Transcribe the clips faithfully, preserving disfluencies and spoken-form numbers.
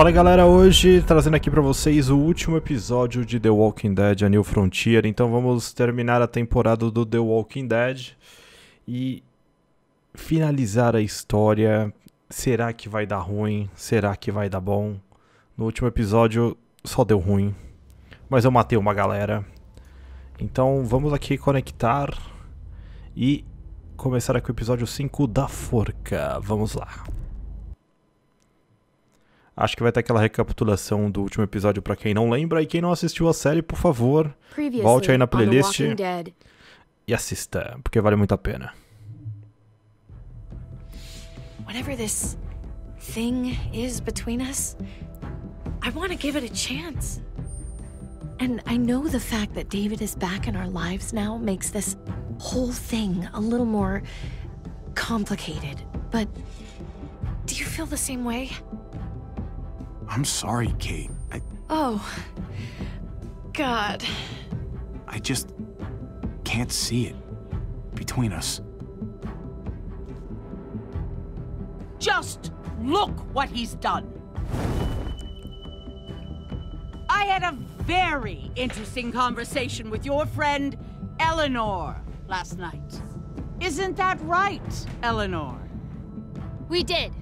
Fala galera, hoje trazendo aqui pra vocês o último episódio de The Walking Dead: A New Frontier. Então vamos terminar a temporada do The Walking Dead e finalizar a história. Será que vai dar ruim? Será que vai dar bom? No último episódio só deu ruim, mas eu matei uma galera. Então vamos aqui conectar e começar aqui o episódio cinco da Forca. Vamos lá. Acho que vai ter aquela recapitulação do último episódio pra quem não lembra. E quem não assistiu a série, por favor, volte aí na playlist e assista, porque vale muito a pena. Whatever this thing is between us, I want to give it a chance. And I know the fact that David is back in our lives now makes this whole thing a little more complicated. But do you feel the same way? I'm sorry, Kate. I... Oh, God. I just can't see it between us. Just look what he's done. I had a very interesting conversation with your friend, Eleanor, last night. Isn't that right, Eleanor? We did.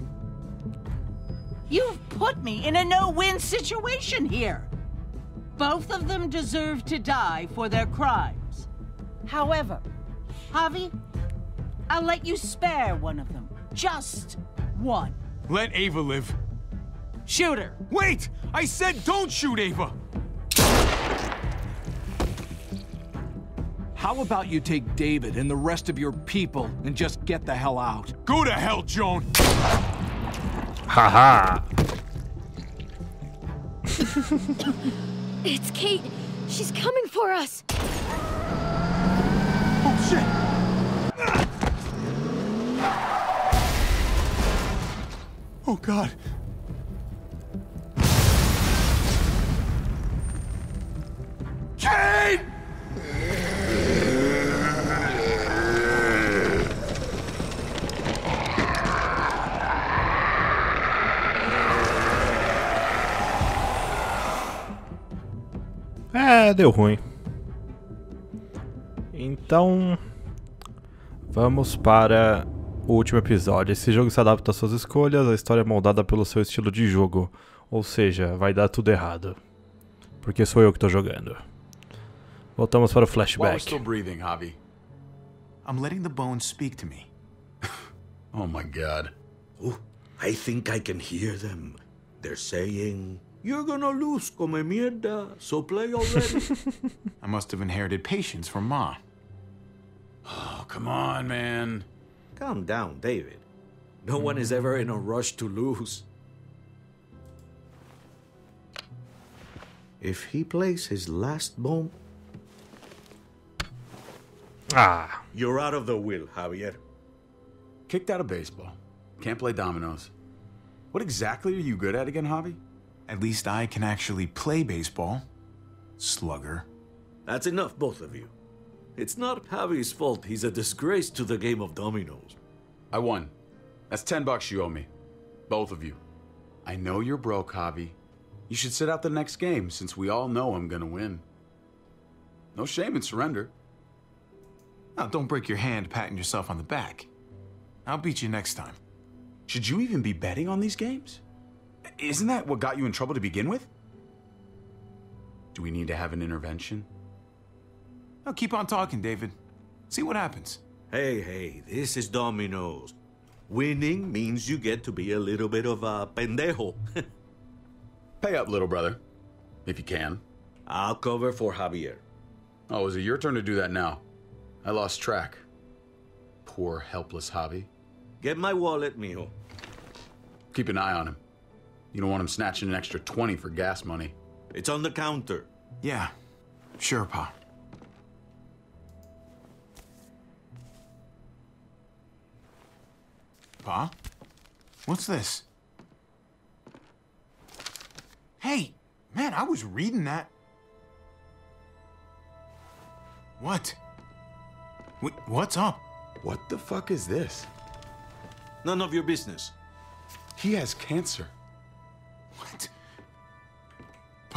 You've put me in a no-win situation here. Both of them deserve to die for their crimes. However, Javi, I'll let you spare one of them. Just one. Let Ava live. Shoot her. Wait! I said don't shoot Ava! How about you take David and the rest of your people and just get the hell out? Go to hell, Joan! Haha. It's Kate. She's coming for us. Oh shit. Oh god. Kate! É, deu ruim. Então, vamos para o último episódio. Esse jogo se adapta às suas escolhas, a história é moldada pelo seu estilo de jogo. Ou seja, vai dar tudo errado. Porque sou eu que estou jogando. Voltamos para o flashback. Estou ainda respirando, Javi. I'm letting the bones speak to me. Oh my god. Oh, I think I can hear them. They're saying you're gonna lose, come mierda, so play already. I must have inherited patience from Ma. Oh, come on, man. Calm down, David. No one is ever in a rush to lose. If he plays his last bomb... Ah. You're out of the will, Javier. Kicked out of baseball. Can't play dominoes. What exactly are you good at again, Javi? At least I can actually play baseball. Slugger. That's enough, both of you. It's not Javi's fault he's a disgrace to the game of dominoes. I won. That's ten bucks you owe me. Both of you. I know you're broke, Javi. You should sit out the next game, since we all know I'm gonna win. No shame in surrender. Now, don't break your hand patting yourself on the back. I'll beat you next time. Should you even be betting on these games? Isn't that what got you in trouble to begin with? Do we need to have an intervention? I'll keep on talking, David. See what happens. Hey, hey, this is dominoes. Winning means you get to be a little bit of a pendejo. Pay up, little brother. If you can. I'll cover for Javier. Oh, is it your turn to do that now? I lost track. Poor, helpless Javi. Get my wallet, mijo. Keep an eye on him. You don't want him snatching an extra twenty for gas money. It's on the counter. Yeah, sure, Pa. Pa? What's this? Hey, man, I was reading that. What? Wh- what's up? What the fuck is this? None of your business. He has cancer. What?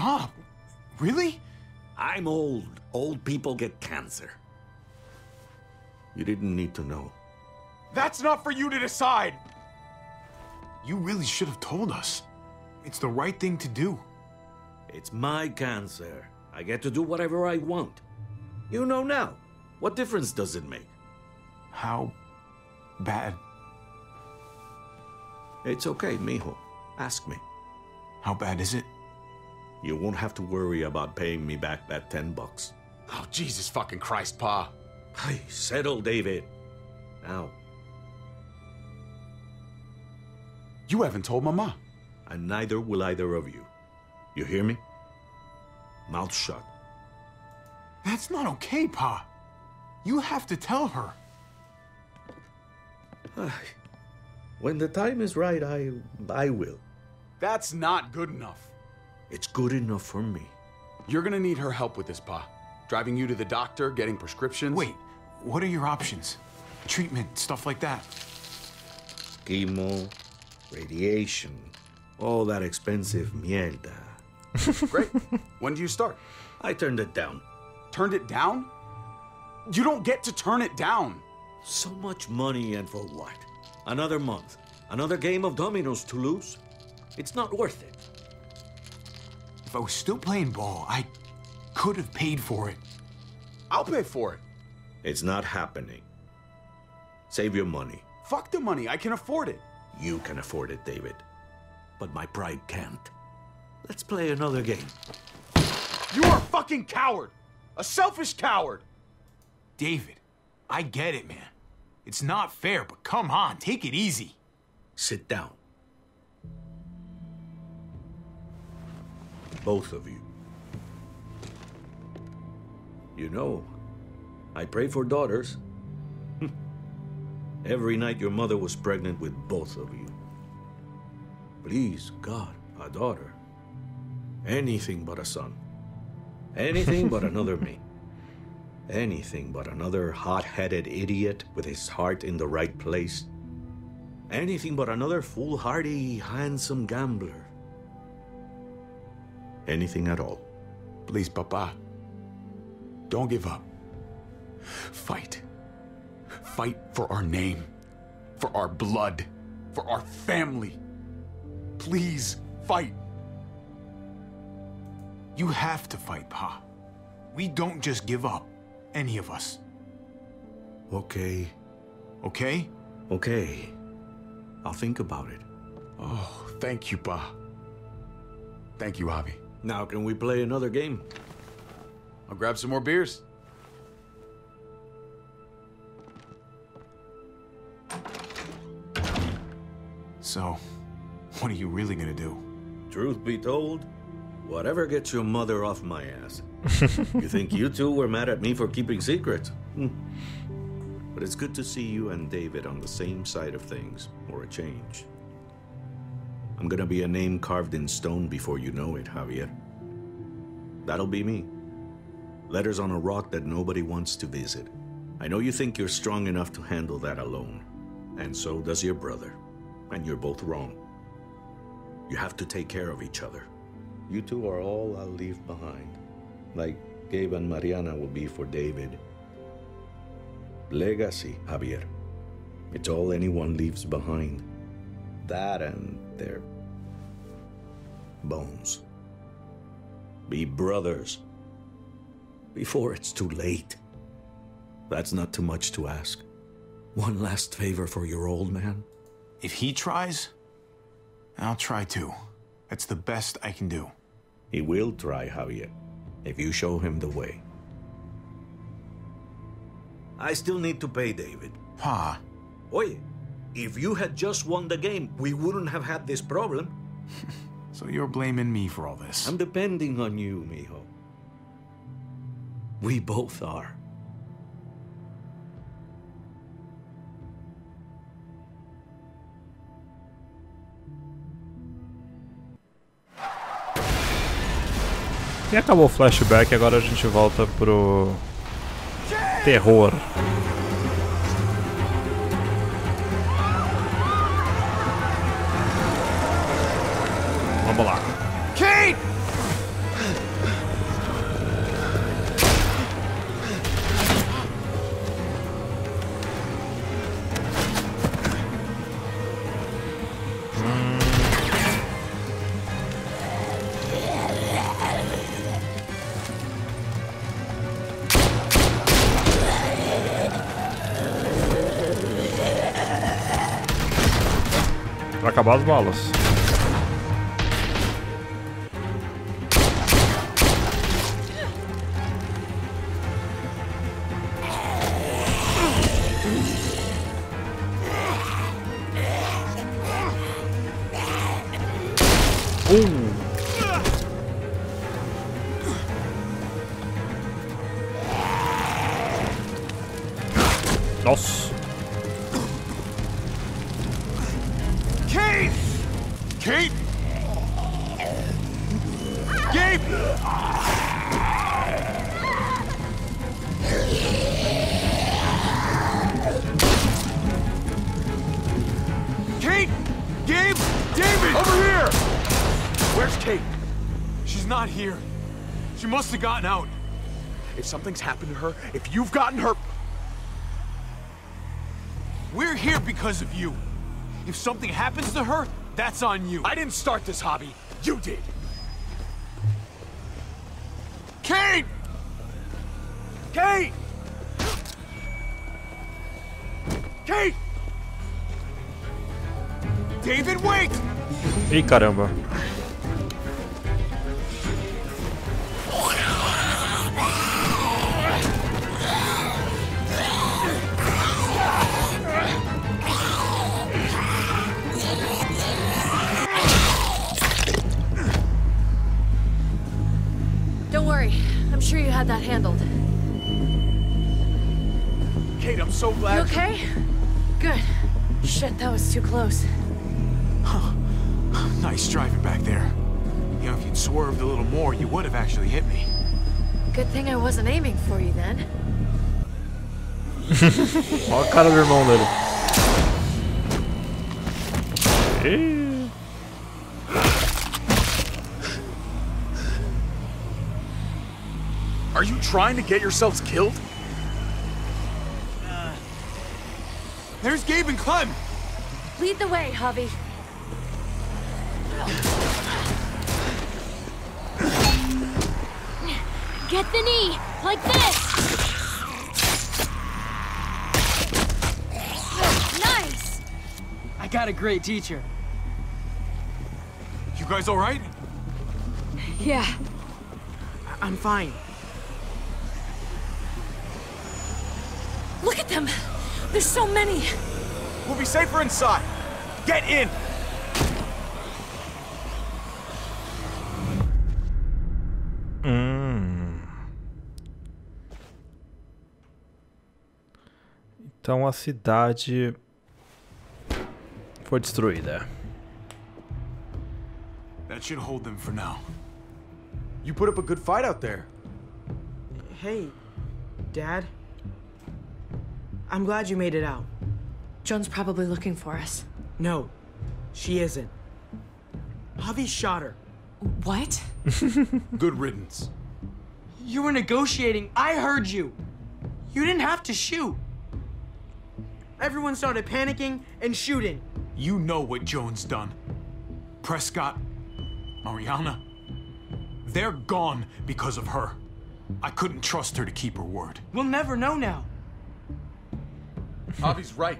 Stop! Really? I'm old. Old people get cancer. You didn't need to know. That's not for you to decide! You really should have told us. It's the right thing to do. It's my cancer. I get to do whatever I want. You know now. What difference does it make? How bad? It's okay, mijo. Ask me. How bad is it? You won't have to worry about paying me back that ten bucks. Oh, Jesus fucking Christ, Pa. Hey, settle, David. Now. You haven't told Mama. And neither will either of you. You hear me? Mouth shut. That's not okay, Pa. You have to tell her. When the time is right, I... I will. That's not good enough. It's good enough for me. You're gonna need her help with this, Pa. Driving you to the doctor, getting prescriptions. Wait, what are your options? Treatment, stuff like that. Chemo, radiation, all that expensive mierda. Great. When do you start? I turned it down. Turned it down? You don't get to turn it down. So much money and for what? Another month. Another game of dominoes to lose. It's not worth it. If I was still playing ball, I could have paid for it. I'll pay for it. It's not happening. Save your money. Fuck the money. I can afford it. You can afford it, David. But my pride can't. Let's play another game. You are a fucking coward. A selfish coward. David, I get it, man. It's not fair, but come on, take it easy. Sit down. Both of you. You know, I pray for daughters. Every night your mother was pregnant with both of you. Please, God, a daughter. Anything but a son. Anything but another me. Anything but another hot-headed idiot with his heart in the right place. Anything but another foolhardy, handsome gambler. Anything at all. Please, Papa. Don't give up. Fight. Fight for our name, for our blood, for our family. Please, fight. You have to fight, Pa. We don't just give up, any of us. Okay. Okay? Okay. I'll think about it. Oh, thank you, Pa. Thank you, Javi. Now can we play another game? I'll grab some more beers. So, what are you really gonna do? Truth be told, whatever gets your mother off my ass. You think you two were mad at me for keeping secrets? But it's good to see you and David on the same side of things, for a change. I'm gonna be a name carved in stone before you know it, Javier. That'll be me. Letters on a rock that nobody wants to visit. I know you think you're strong enough to handle that alone. And so does your brother. And you're both wrong. You have to take care of each other. You two are all I'll leave behind. Like Gabe and Mariana will be for David. Legacy, Javier. It's all anyone leaves behind. That and their bones. Be brothers. Before it's too late. That's not too much to ask. One last favor for your old man. If he tries, I'll try too. That's the best I can do. He will try, Javier, if you show him the way. I still need to pay David. Pa. Oye, if you had just won the game, we wouldn't have had this problem. So you're blaming me for all this? I'm depending on you, mijo. We both are. E acabou o flashback, agora a gente volta pro terror. Vamos lá. Kate! acabar as balas. Uh. Nossa. Kate! Kate! Gabe! Kate! Gabe! David! Over here! Where's Kate? She's not here. She must have gotten out. If something's happened to her, if you've gotten her... We're here because of you. If something happens to her, that's on you. I didn't start this hobby. You did. Kate! Kate! Kate! David, wait! Ei, caramba. I'm sure you had that handled. Kate, I'm so glad. You okay? Good. Shit, that was too close. Huh. Nice driving back there. You know, if you'd swerved a little more, you would have actually hit me. Good thing I wasn't aiming for you then. Olha a cara do irmão dele. Are you trying to get yourselves killed? Uh, There's Gabe and Clem! Lead the way, Javi. Get the knee, like this! Nice! I got a great teacher. You guys all right? Yeah. I'm fine. Look at them! There's so many! We'll be safer inside! Get in! Hum. Então a cidade foi destruída. That should hold them for now. You put up a good fight out there. Hey, Dad. I'm glad you made it out. Joan's probably looking for us. No, she isn't. Javi shot her. What? Good riddance. You were negotiating. I heard you. You didn't have to shoot. Everyone started panicking and shooting. You know what Joan's done. Prescott, Mariana, they're gone because of her. I couldn't trust her to keep her word. We'll never know now. Javi's right.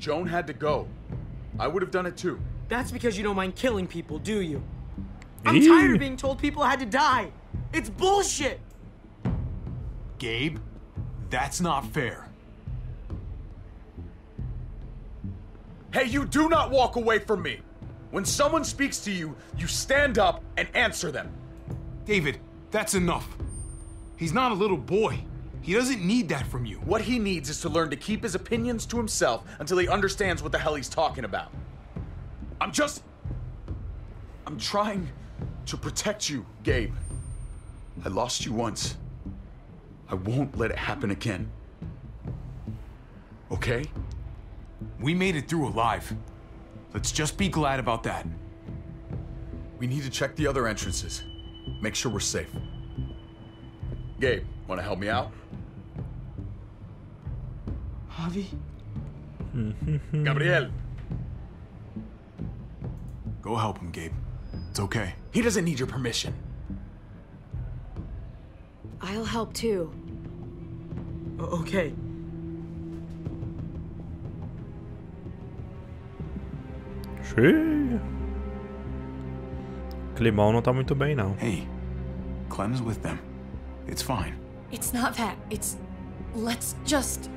Joan had to go. I would have done it too. That's because you don't mind killing people, do you? I'm Ew. tired of being told people had to die. It's bullshit. Gabe, that's not fair. Hey, you do not walk away from me. When someone speaks to you, you stand up and answer them. David, that's enough. He's not a little boy. He doesn't need that from you. What he needs is to learn to keep his opinions to himself until he understands what the hell he's talking about. I'm just... I'm trying to protect you, Gabe. I lost you once. I won't let it happen again. Okay? We made it through alive. Let's just be glad about that. We need to check the other entrances. Make sure we're safe. Gabe, wanna help me out? Javi? Gabriel! Go help him, Gabe. It's okay. He doesn't need your permission. I'll help too. Okay. Xiii. Climão não tá muito bem, não. Hey, Clem's with them. It's fine. It's not that. It's... Let's just...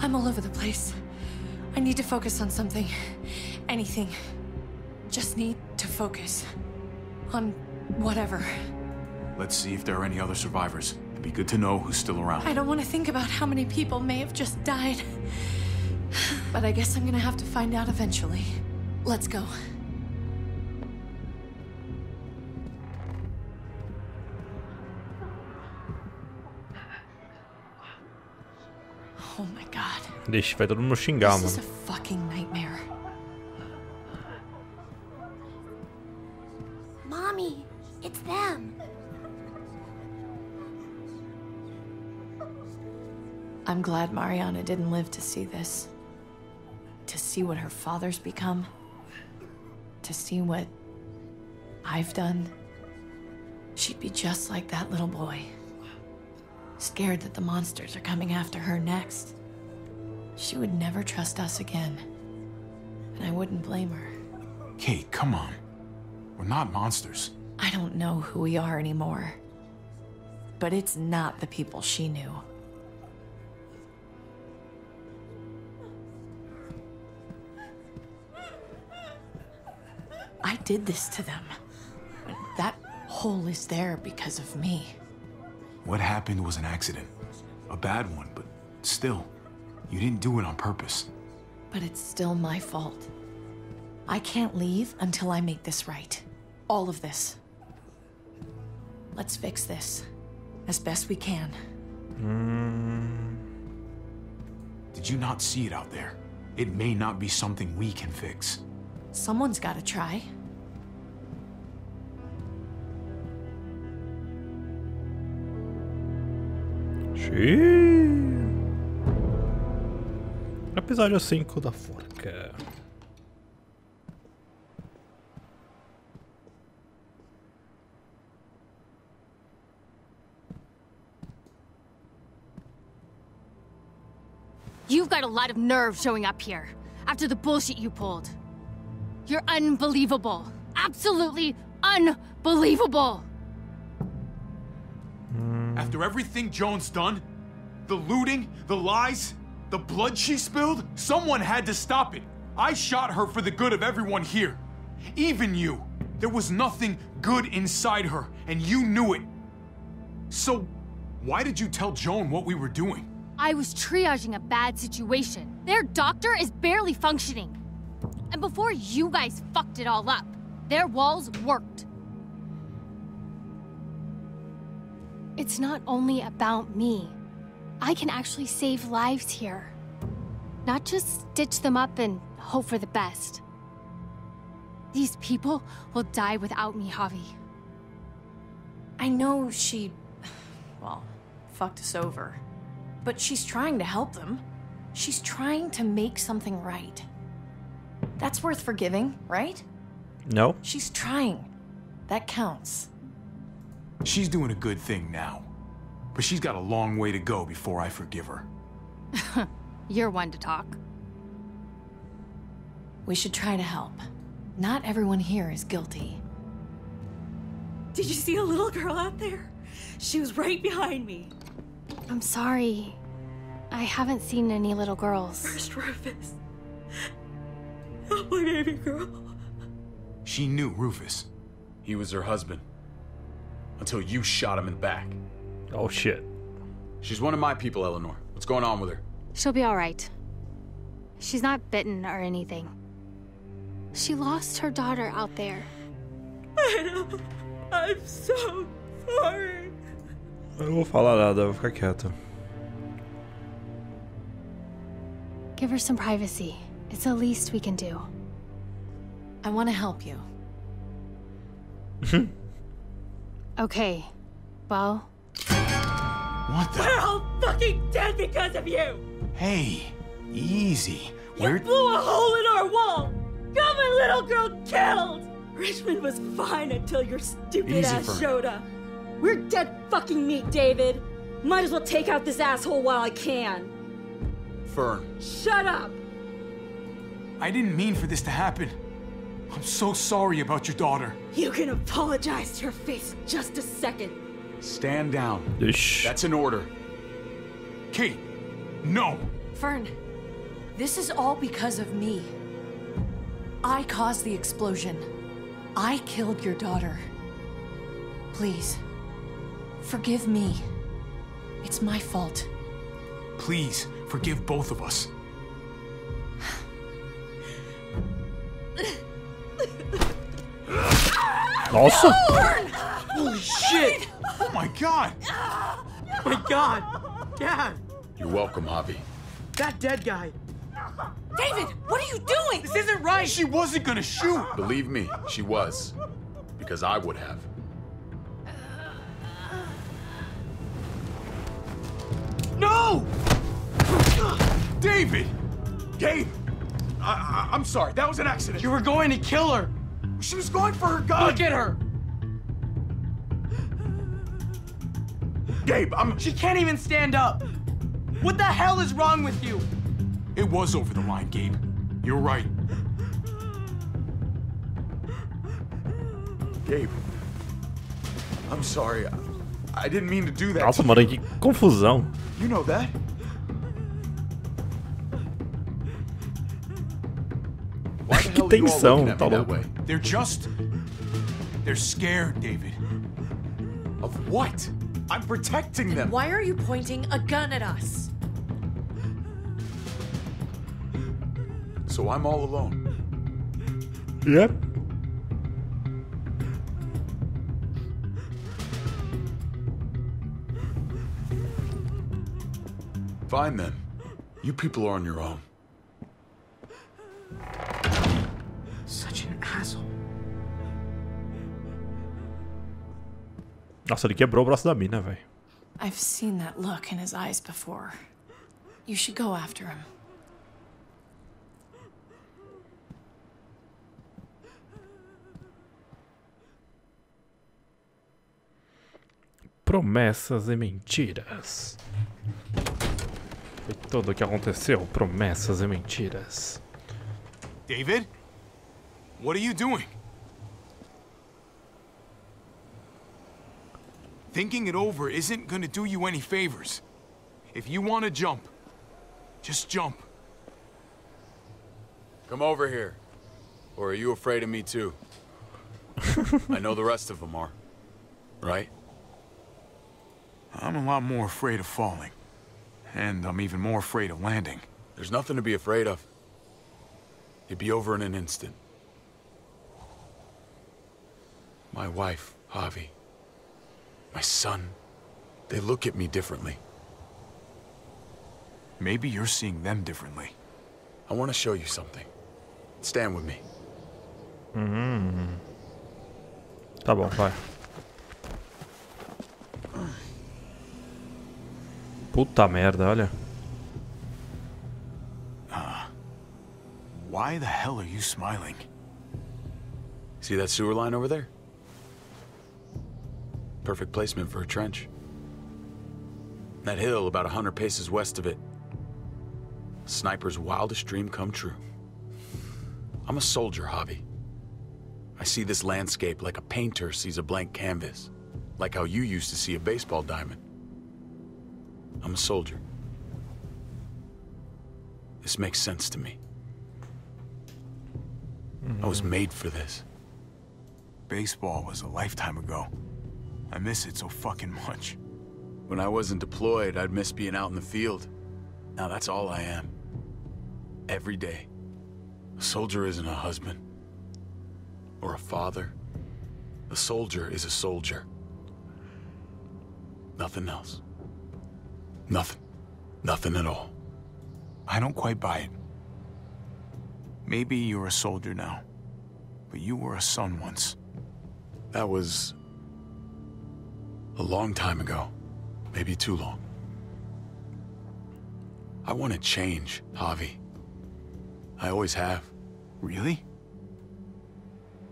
I'm all over the place. I need to focus on something. Anything. Just need to focus. On whatever. Let's see if there are any other survivors. It'd be good to know who's still around. I don't want to think about how many people may have just died. But I guess I'm gonna have to find out eventually. Let's go. Oh my God. Deixa, vai todo mundo xingar, mano. This is a fucking nightmare. Mommy, it's them. I'm glad Mariana didn't live to see this. To see what her father's become. To see what I've done. She'd be just like that little boy. Scared that the monsters are coming after her next. She would never trust us again. And I wouldn't blame her. Kate, come on. We're not monsters. I don't know who we are anymore. But it's not the people she knew. I did this to them. That hole is there because of me. What happened was an accident. A bad one, but still, you didn't do it on purpose. But it's still my fault. I can't leave until I make this right. All of this. Let's fix this as best we can. Mm. Did you not see it out there? It may not be something we can fix. Someone's got to try. Xiii. Episódio cinco da Forca. You've got a lot of nerve showing up here after the bullshit you pulled. You're unbelievable. Absolutely unbelievable. After everything Joan's done, the looting, the lies, the blood she spilled, someone had to stop it. I shot her for the good of everyone here. Even you. There was nothing good inside her, and you knew it. So, why did you tell Joan what we were doing? I was triaging a bad situation. Their doctor is barely functioning. And before you guys fucked it all up, their walls worked. It's not only about me. I can actually save lives here. Not just stitch them up and hope for the best. These people will die without me, Javi. I know she... well, fucked us over. But she's trying to help them. She's trying to make something right. That's worth forgiving, right? No. She's trying. That counts. She's doing a good thing now. But she's got a long way to go before I forgive her. You're one to talk. We should try to help. Not everyone here is guilty. Did you see a little girl out there? She was right behind me. I'm sorry. I haven't seen any little girls. First Rufus. Help my baby girl. She knew Rufus. He was her husband. Until you shot him in the back. Oh shit. She's one of my people, Eleanor. What's going on with her? She'll be all right. She's not bitten or anything. She lost her daughter out there. I know. I'm so sorry. Eu não vou falar nada, vou ficar quieto. Give her some privacy. It's the least we can do. I want to help you. Okay. Well... What the... We're all fucking dead because of you! Hey, easy. You We're... blew a hole in our wall! Got my little girl killed! Richmond was fine until your stupid easy ass showed up. We're dead fucking meat, David. Might as well take out this asshole while I can. Fern. Shut up! I didn't mean for this to happen. I'm so sorry about your daughter. You can apologize to her face in just a second. Stand down. Ish. That's an order. Kate, no. Fern, this is all because of me. I caused the explosion. I killed your daughter. Please, forgive me. It's my fault. Please, forgive both of us. Awesome. No! Holy shit! Oh my god! Oh my god! Dad! You're welcome, Javi. That dead guy. David, what are you doing? This isn't right! She wasn't gonna shoot! Believe me, she was. Because I would have. No! David! Gabe! I, I, I'm sorry, that was an accident. You were going to kill her. She was going for her gun. Look at her! Gabe, I'm... She can't even stand up. What the hell is wrong with you? It was over the line, Gabe. You're right. Gabe, I'm sorry. I, I didn't mean to do that. Nossa, mano, que confusão. You know that? Why the hell are you all looking at me that way? They're just... They're scared, David. Of what? I'm protecting them. Why are you pointing a gun at us? So I'm all alone. Yep. Fine then. You people are on your own. Such an asshole. Nossa, ele quebrou o braço da mina, velho. I've seen that look in his eyes before. You should go after him. Promessas e mentiras. Foi tudo o que aconteceu, promessas e mentiras. David? What are you doing? Thinking it over isn't going to do you any favors. If you want to jump, just jump. Come over here. Or are you afraid of me too? I know the rest of them are. Right? I'm a lot more afraid of falling. And I'm even more afraid of landing. There's nothing to be afraid of. It'd be over in an instant. My wife, Javi. My son, they look at me differently. Maybe you're seeing them differently. I want to show you something. Stand with me. Mm-hmm. Tá bom, vai. Puta merda, olha. Uh, why the hell are you smiling? See that sewer line over there? Perfect placement for a trench. That hill about a hundred paces west of it. Sniper's wildest dream come true. I'm a soldier, Javi. I see this landscape like a painter sees a blank canvas. Like how you used to see a baseball diamond. I'm a soldier. This makes sense to me. Mm-hmm. I was made for this. Baseball was a lifetime ago. I miss it so fucking much. When I wasn't deployed, I'd miss being out in the field. Now that's all I am. Every day. A soldier isn't a husband. Or a father. A soldier is a soldier. Nothing else. Nothing. Nothing at all. I don't quite buy it. Maybe you're a soldier now. But you were a son once. That was... a long time ago. Maybe too long. I want to change, Javi. I always have. Really?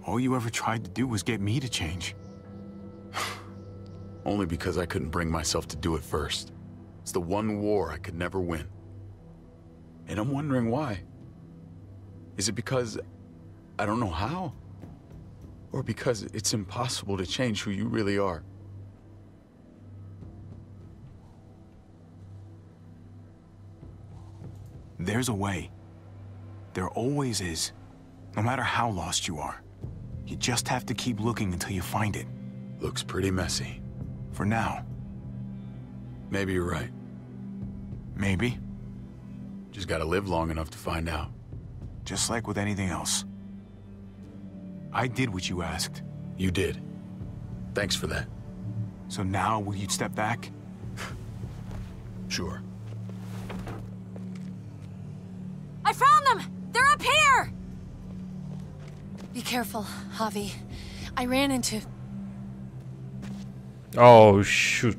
All you ever tried to do was get me to change. Only because I couldn't bring myself to do it first. It's the one war I could never win. And I'm wondering why. Is it because I don't know how? Or because it's impossible to change who you really are? There's a way. There always is. No matter how lost you are. You just have to keep looking until you find it. Looks pretty messy. For now. Maybe you're right. Maybe. Just gotta live long enough to find out. Just like with anything else. I did what you asked. You did. Thanks for that. So now, will you step back? Sure. I found them! They're up here! Be careful, Javi. I ran into... Oh, shoot.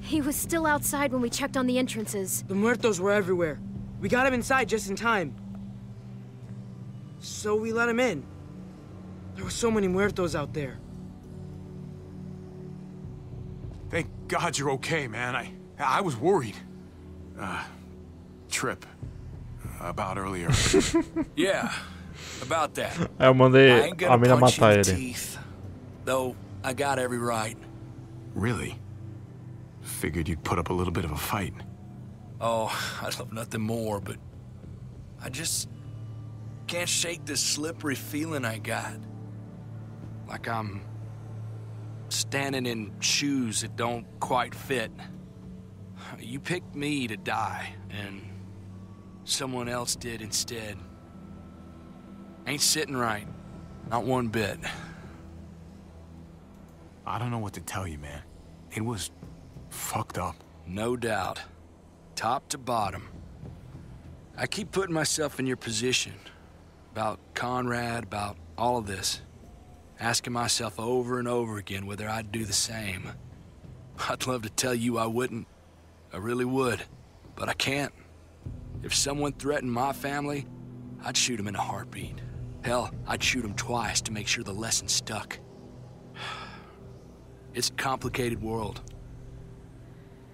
He was still outside when we checked on the entrances. The muertos were everywhere. We got him inside just in time. So we let him in. There were so many muertos out there. Thank God you're okay, man. I I was worried. Uh, Trip. Uh, about earlier. Yeah. About that. I ain't gonna punch you in the teeth. Though, I got every right. Really? Figured you'd put up a little bit of a fight. Oh, I'd love nothing more, but... I just... can't shake this slippery feeling I got. Like I'm... standing in shoes that don't quite fit. You picked me to die, and... someone else did instead. Ain't sitting right. Not one bit. I don't know what to tell you, man. It was fucked up. No doubt. Top to bottom. I keep putting myself in your position. About Conrad, about all of this. Asking myself over and over again whether I'd do the same. I'd love to tell you I wouldn't. I really would. But I can't. If someone threatened my family, I'd shoot him in a heartbeat. Hell, I'd shoot him twice to make sure the lesson stuck. It's a complicated world.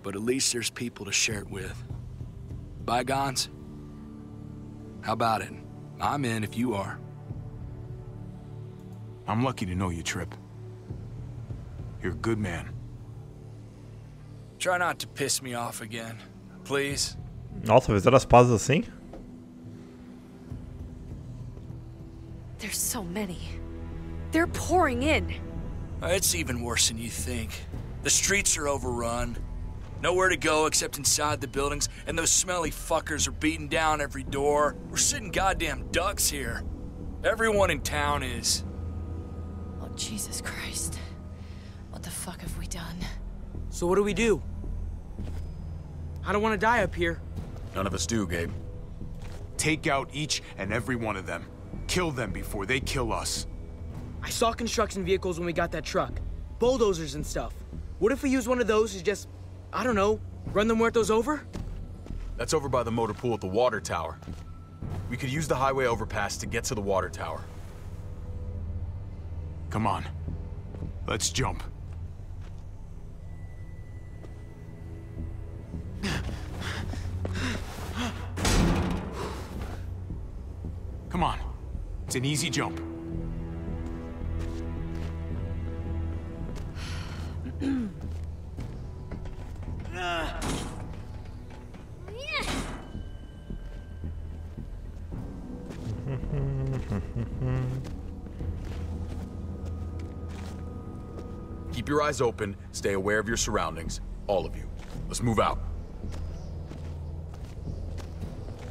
But at least there's people to share it with. Bygones? How about it? I'm in if you are. I'm lucky to know you, Trip. You're a good man. Try not to piss me off again, please. Nossa, fizeram as pazes assim? There's so many. They're pouring in. It's even worse than you think. The streets are overrun. Nowhere to go except inside the buildings, and those smelly fuckers are beating down every door. We're sitting goddamn ducks here. Everyone in town is. Oh, Jesus Christ. What the fuck have we done? So what do we do? I don't want to die up here. None of us do, Gabe. Take out each and every one of them. Kill them before they kill us. I saw construction vehicles when we got that truck. Bulldozers and stuff. What if we use one of those to just, I don't know, run the muertos over? That's over by the motor pool at the water tower. We could use the highway overpass to get to the water tower. Come on. Let's jump. Come on. It's an easy jump. Keep your eyes open, stay aware of your surroundings, all of you. Let's move out.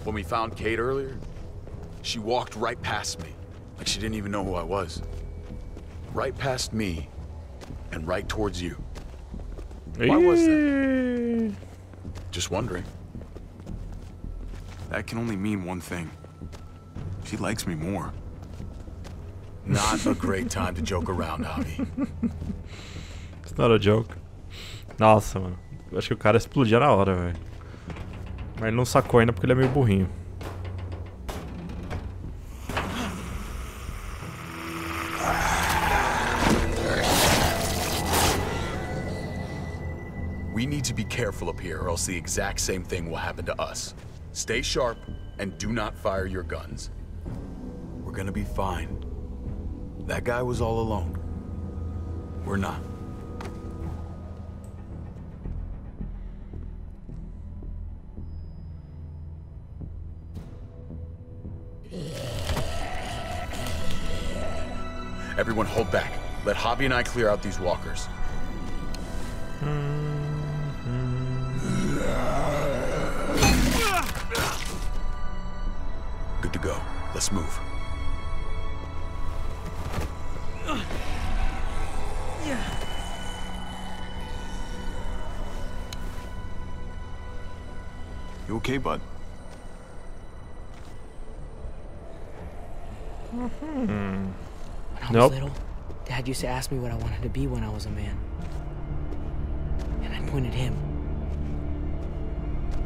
When we found Kate earlier, she walked right past me, like she didn't even know who I was. Right past me, and right towards you. Why was that? Just wondering. That can only mean one thing. She likes me more. Not a great time to joke around, Javi. It's not a joke. Nossa, mano. Eu acho que o cara explodia na hora, velho. Mas ele não sacou ainda porque ele é meio burrinho. We need to be careful up here or else the exact same thing will happen to us. Stay sharp And do not fire your guns. We're gonna be fine. That guy was all alone. We're not. Everyone hold back. Let Javi and I clear out these walkers. Good to go. Let's move. You okay, bud? Mm-hmm. When I was nope. little, Dad used to ask me what I wanted to be when I was a man. And I pointed him.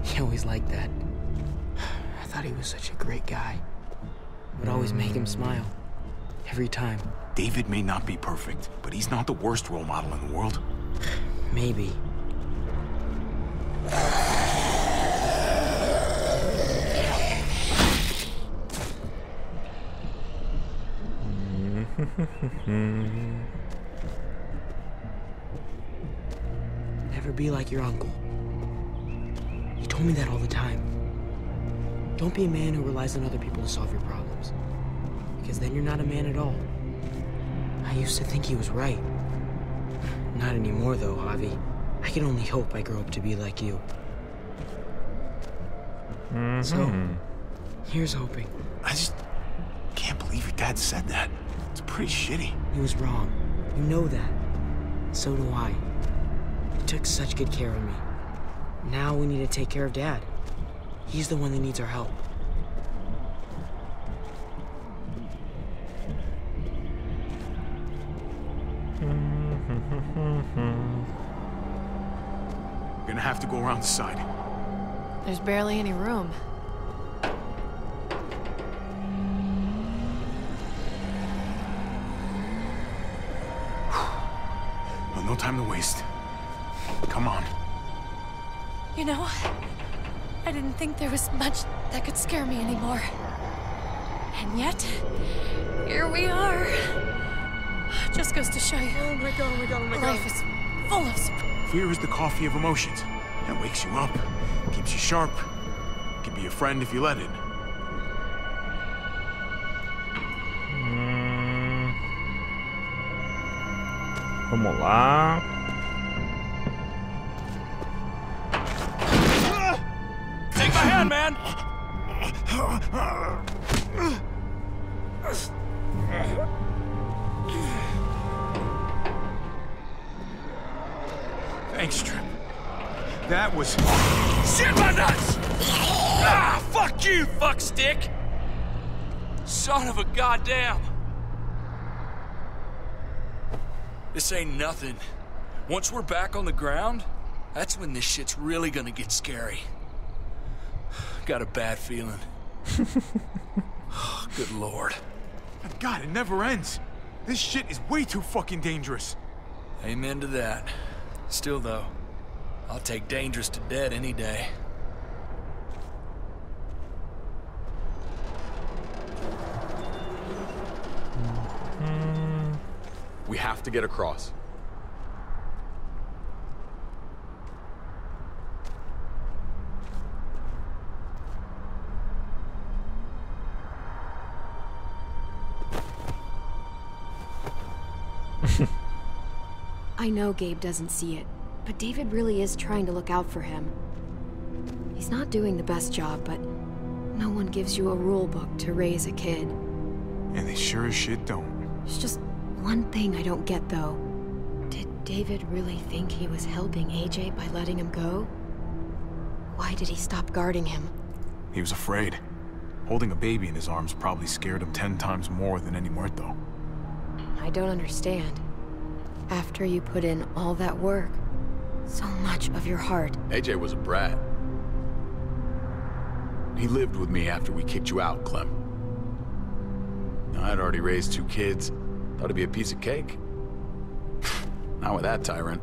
He always liked that. I thought he was such a great guy. It would always make him smile. Every time. David may not be perfect, but he's not the worst role model in the world. Maybe. Never be like your uncle. He told me that all the time. Don't be a man who relies on other people to solve your problems, because then you're not a man at all. I used to think he was right. Not anymore though, Javi. I can only hope I grow up to be like you. Mm-hmm. So, here's hoping. I just can't believe your dad said that. It's pretty shitty. He was wrong. You know that. So do I. He took such good care of me. Now we need to take care of Dad. He's the one that needs our help. We're gonna have to go around the side. There's barely any room. No time to waste. Come on. You know, I didn't think there was much that could scare me anymore. And yet, here we are. Just goes to show you. Oh my god, oh my god, oh my god. Life is full of surprises. Fear is the coffee of emotions. That wakes you up, keeps you sharp, can be your friend if you let it. Vamos lá. Take my hand, man. Thanks, Trip. That was shit, my nuts. Ah, fuck you, fuck stick. Son of a goddamn. This ain't nothing. Once we're back on the ground, that's when this shit's really gonna get scary. Got a bad feeling. Oh, good lord. God, it never ends. This shit is way too fucking dangerous. Amen to that. Still though, I'll take dangerous to dead any day. We have to get across. I know Gabe doesn't see it, but David really is trying to look out for him. He's not doing the best job, but no one gives you a rule book to raise a kid. And they sure as shit don't. It's just one thing I don't get, though. Did David really think he was helping A J by letting him go? Why did he stop guarding him? He was afraid. Holding a baby in his arms probably scared him ten times more than any muerto. I don't understand. After you put in all that work, so much of your heart... A J was a brat. He lived with me after we kicked you out, Clem. I'd already raised two kids. Thought it'd be a piece of cake. Not with that tyrant.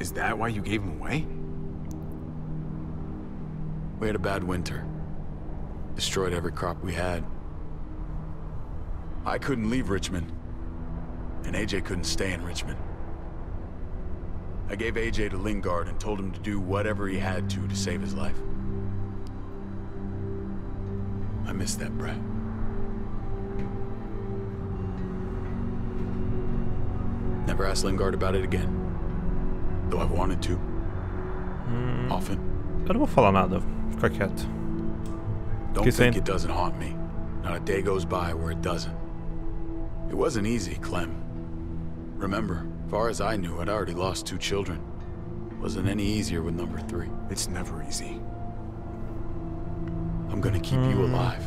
Is that why you gave him away? We had a bad winter. Destroyed every crop we had. I couldn't leave Richmond, and A J couldn't stay in Richmond. I gave A J to Lingard and told him to do whatever he had to to save his life. I miss that brat. Never asked Lingard about it again, though I've wanted to. Mm. Often. Jag vill falla med då. Kakett. Don't think it doesn't haunt me. Not a day goes by where it doesn't. It wasn't easy, Clem. Remember, far as I knew, I'd already lost two children. Wasn't any easier with number three. It's never easy. I'm gonna keep mm. you alive.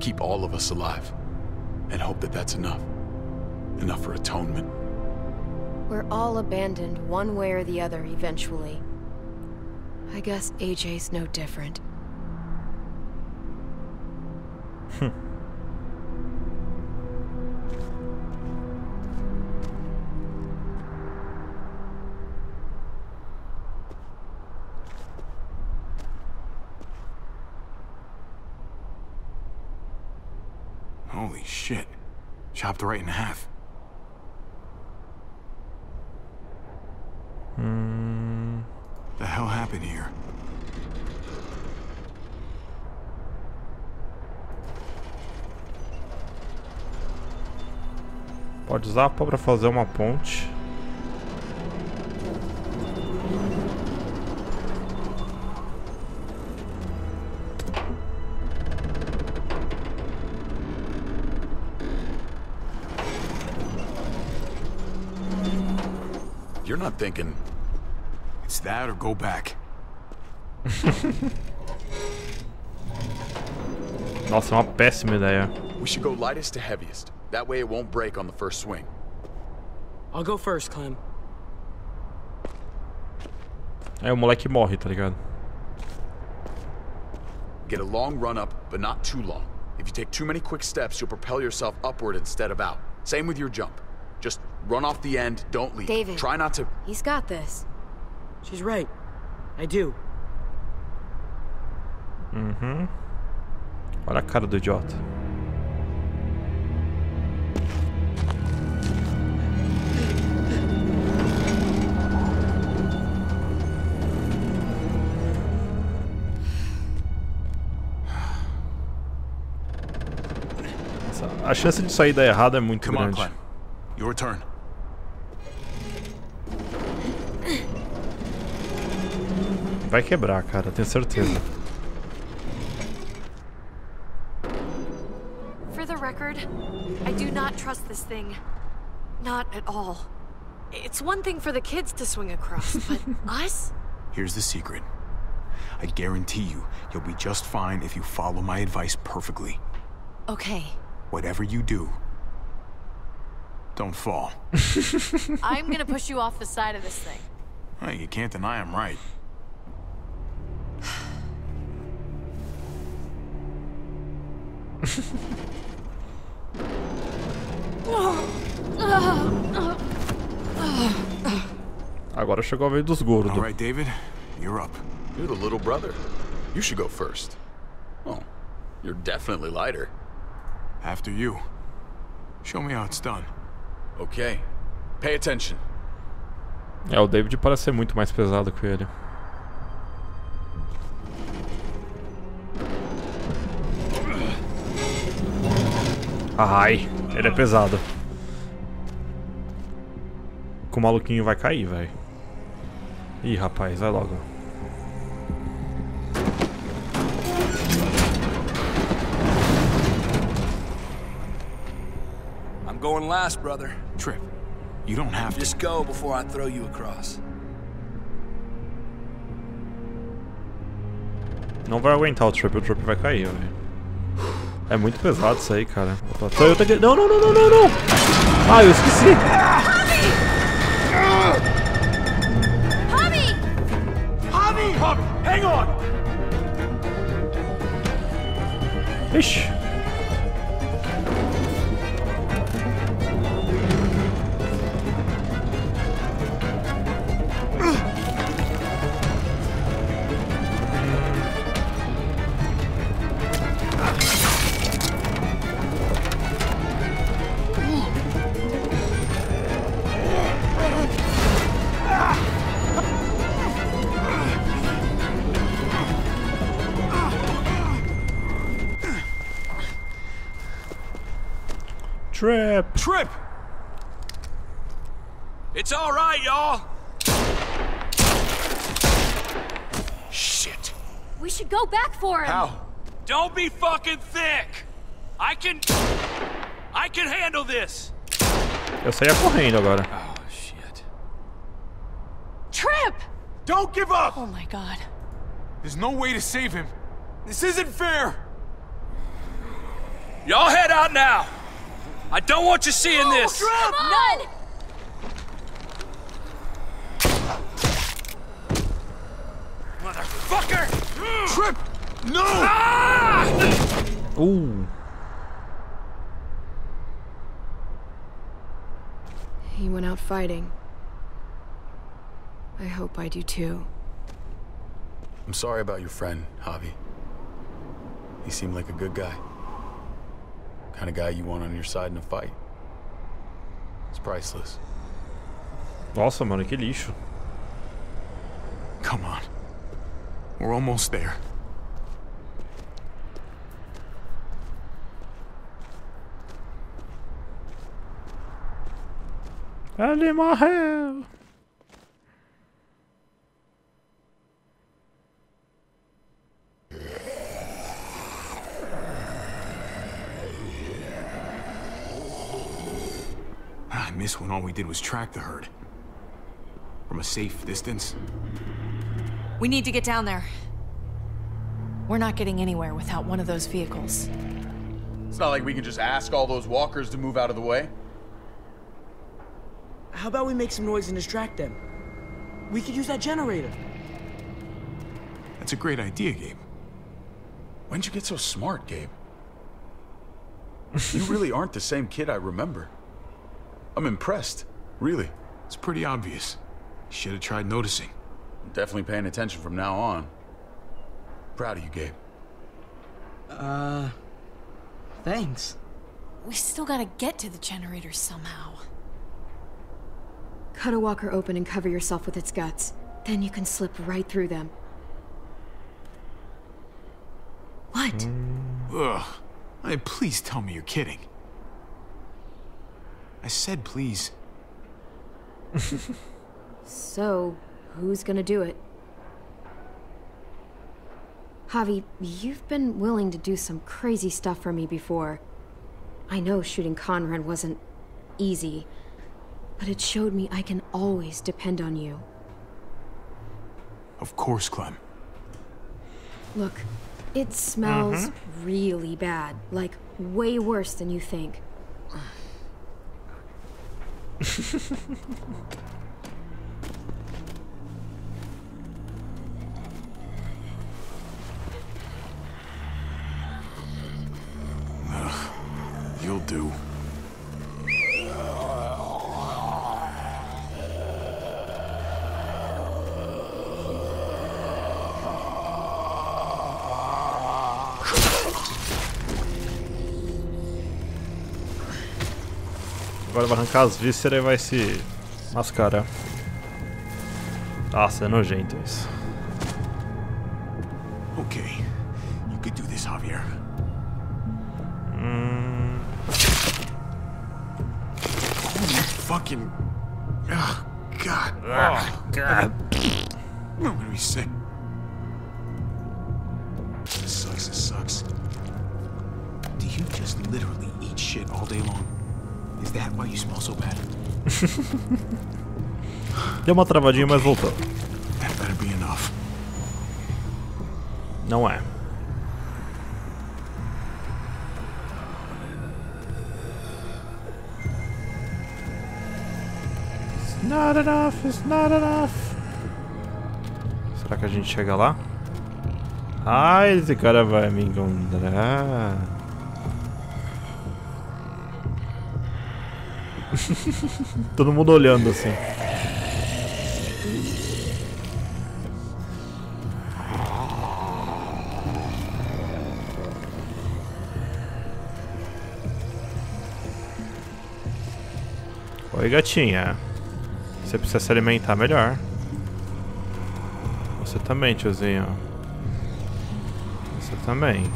Keep all of us alive. And hope that that's enough. Enough for atonement. We're all abandoned one way or the other eventually. I guess A J's no different. Holy shit. Chopped right in half. Hmm. The hell happened here? Pode usar a pá para fazer uma ponte. You're not thinking it's that or go back. Nossa, uma péssima ideia. We should go lightest to heaviest. That way it won't break on the first swing. I'll go first, Clem. É, o moleque morre, tá ligado? Get a long run up, but not too long. If you take too many quick steps, you'll propel yourself upward instead of out. Same with your jump. Just run off the end, don't leave. David, try not to... He's got this. She's right. I do. Uhum. Olha a cara do idiota. A chance de sair da errada é muito Come grande. On, Clem. Your turn. Vai quebrar, cara, tenho certeza. For the record, I do not trust this thing. Not at all. It's one thing for the kids to swing across, but us? Here's the secret. I guarantee you, you'll be just fine if you follow my advice perfectly. Okay. Whatever you do, don't fall. I'm gonna push you off the side of this thing. Well, you can't deny I'm right. Agora chegou a vez dos gordos. All right, David, you're up. You're the little brother. You should go first. Oh, you're definitely lighter. After you. Show me how it's done. Okay. Pay attention. É, o David parece ser muito mais pesado que ele. Ai, ele é pesado. O maluquinho vai cair, velho. Ih, rapaz, vai logo. Going last, brother. Trip, you don't have to. Just go before I throw you across. Não vai aguentar o Trip, o Trip vai cair, velho. É muito pesado isso aí, cara. Opa, tô, eu tô... Não, não, não, não, não, não! Ah, eu esqueci! Javi! Javi! Javi! Hang on! Ixi! Trip! Trip! It's all right, y'all! Shit! We should go back for him! How? Don't be fucking thick! I can... I can handle this! Eu saía correndo agora. Oh, shit. Trip! Don't give up! Oh my god. There's no way to save him. This isn't fair! Y'all head out now! I don't want you seeing no, this! Trip! None! Motherfucker! Trip! No! Ah! Ooh. He went out fighting. I hope I do too. I'm sorry about your friend, Javi. He seemed like a good guy. Kind of guy you want on your side in a fight. It's priceless. Nossa, mano, que lixo. Come on. We're almost there. Allez, my hell. I miss when all we did was track the herd. From a safe distance. We need to get down there. We're not getting anywhere without one of those vehicles. It's not like we can just ask all those walkers to move out of the way. How about we make some noise and distract them? We could use that generator. That's a great idea, Gabe. When'd you get so smart, Gabe? You really aren't the same kid I remember. I'm impressed, really. It's pretty obvious. Should have tried noticing. I'm definitely paying attention from now on. Proud of you, Gabe. Uh... Thanks. We still gotta get to the generator somehow. Cut a walker open and cover yourself with its guts. Then you can slip right through them. What? Ugh. Hey, please tell me you're kidding. I said please. So, who's gonna do it? Javi, you've been willing to do some crazy stuff for me before. I know shooting Conrad wasn't easy, but it showed me I can always depend on you. Of course, Clem. Look, it smells mm-hmm. really bad. Like, way worse than you think. Ugh, you'll do. Agora vai arrancar as vísceras e vai se mascarar. Nossa, é nojento isso. Okay, you could do this, Javier. Hum. Holy fucking. Oh, God. Oh, God. I'm gonna be sick. This sucks, this sucks. Do you just literally eat shit all day long? Is that why you smell so bad? Deu uma travadinha, mas voltou. That better be enough. Não é. It's not enough, it's not enough. Será que a gente chega lá? Ai, esse cara vai me encontrar. Todo mundo olhando assim. Oi, gatinha. Você precisa se alimentar melhor. Você também, tiozinho. Você também.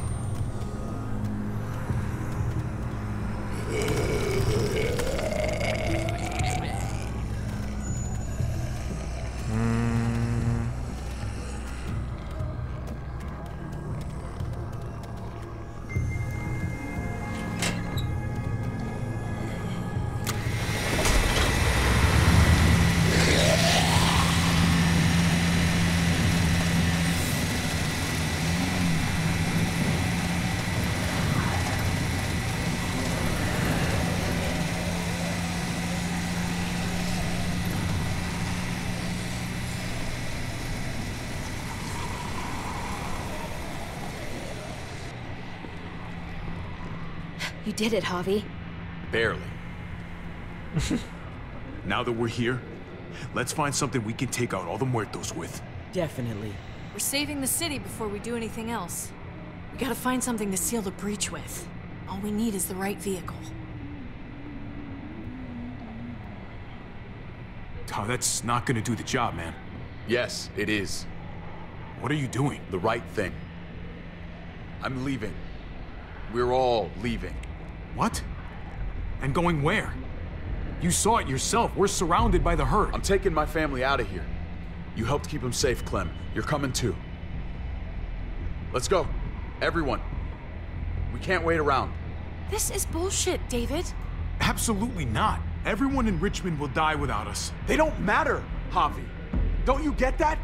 You did it, Javi. Barely. Now that we're here, let's find something we can take out all the muertos with. Definitely. We're saving the city before we do anything else. We gotta find something to seal the breach with. All we need is the right vehicle. Oh, that's not gonna do the job, man. Yes, it is. What are you doing? The right thing. I'm leaving. We're all leaving. What? And going where? You saw it yourself. We're surrounded by the herd. I'm taking my family out of here. You helped keep them safe, Clem. You're coming too. Let's go. Everyone. We can't wait around. This is bullshit, David. Absolutely not. Everyone in Richmond will die without us. They don't matter, Javi. Don't you get that?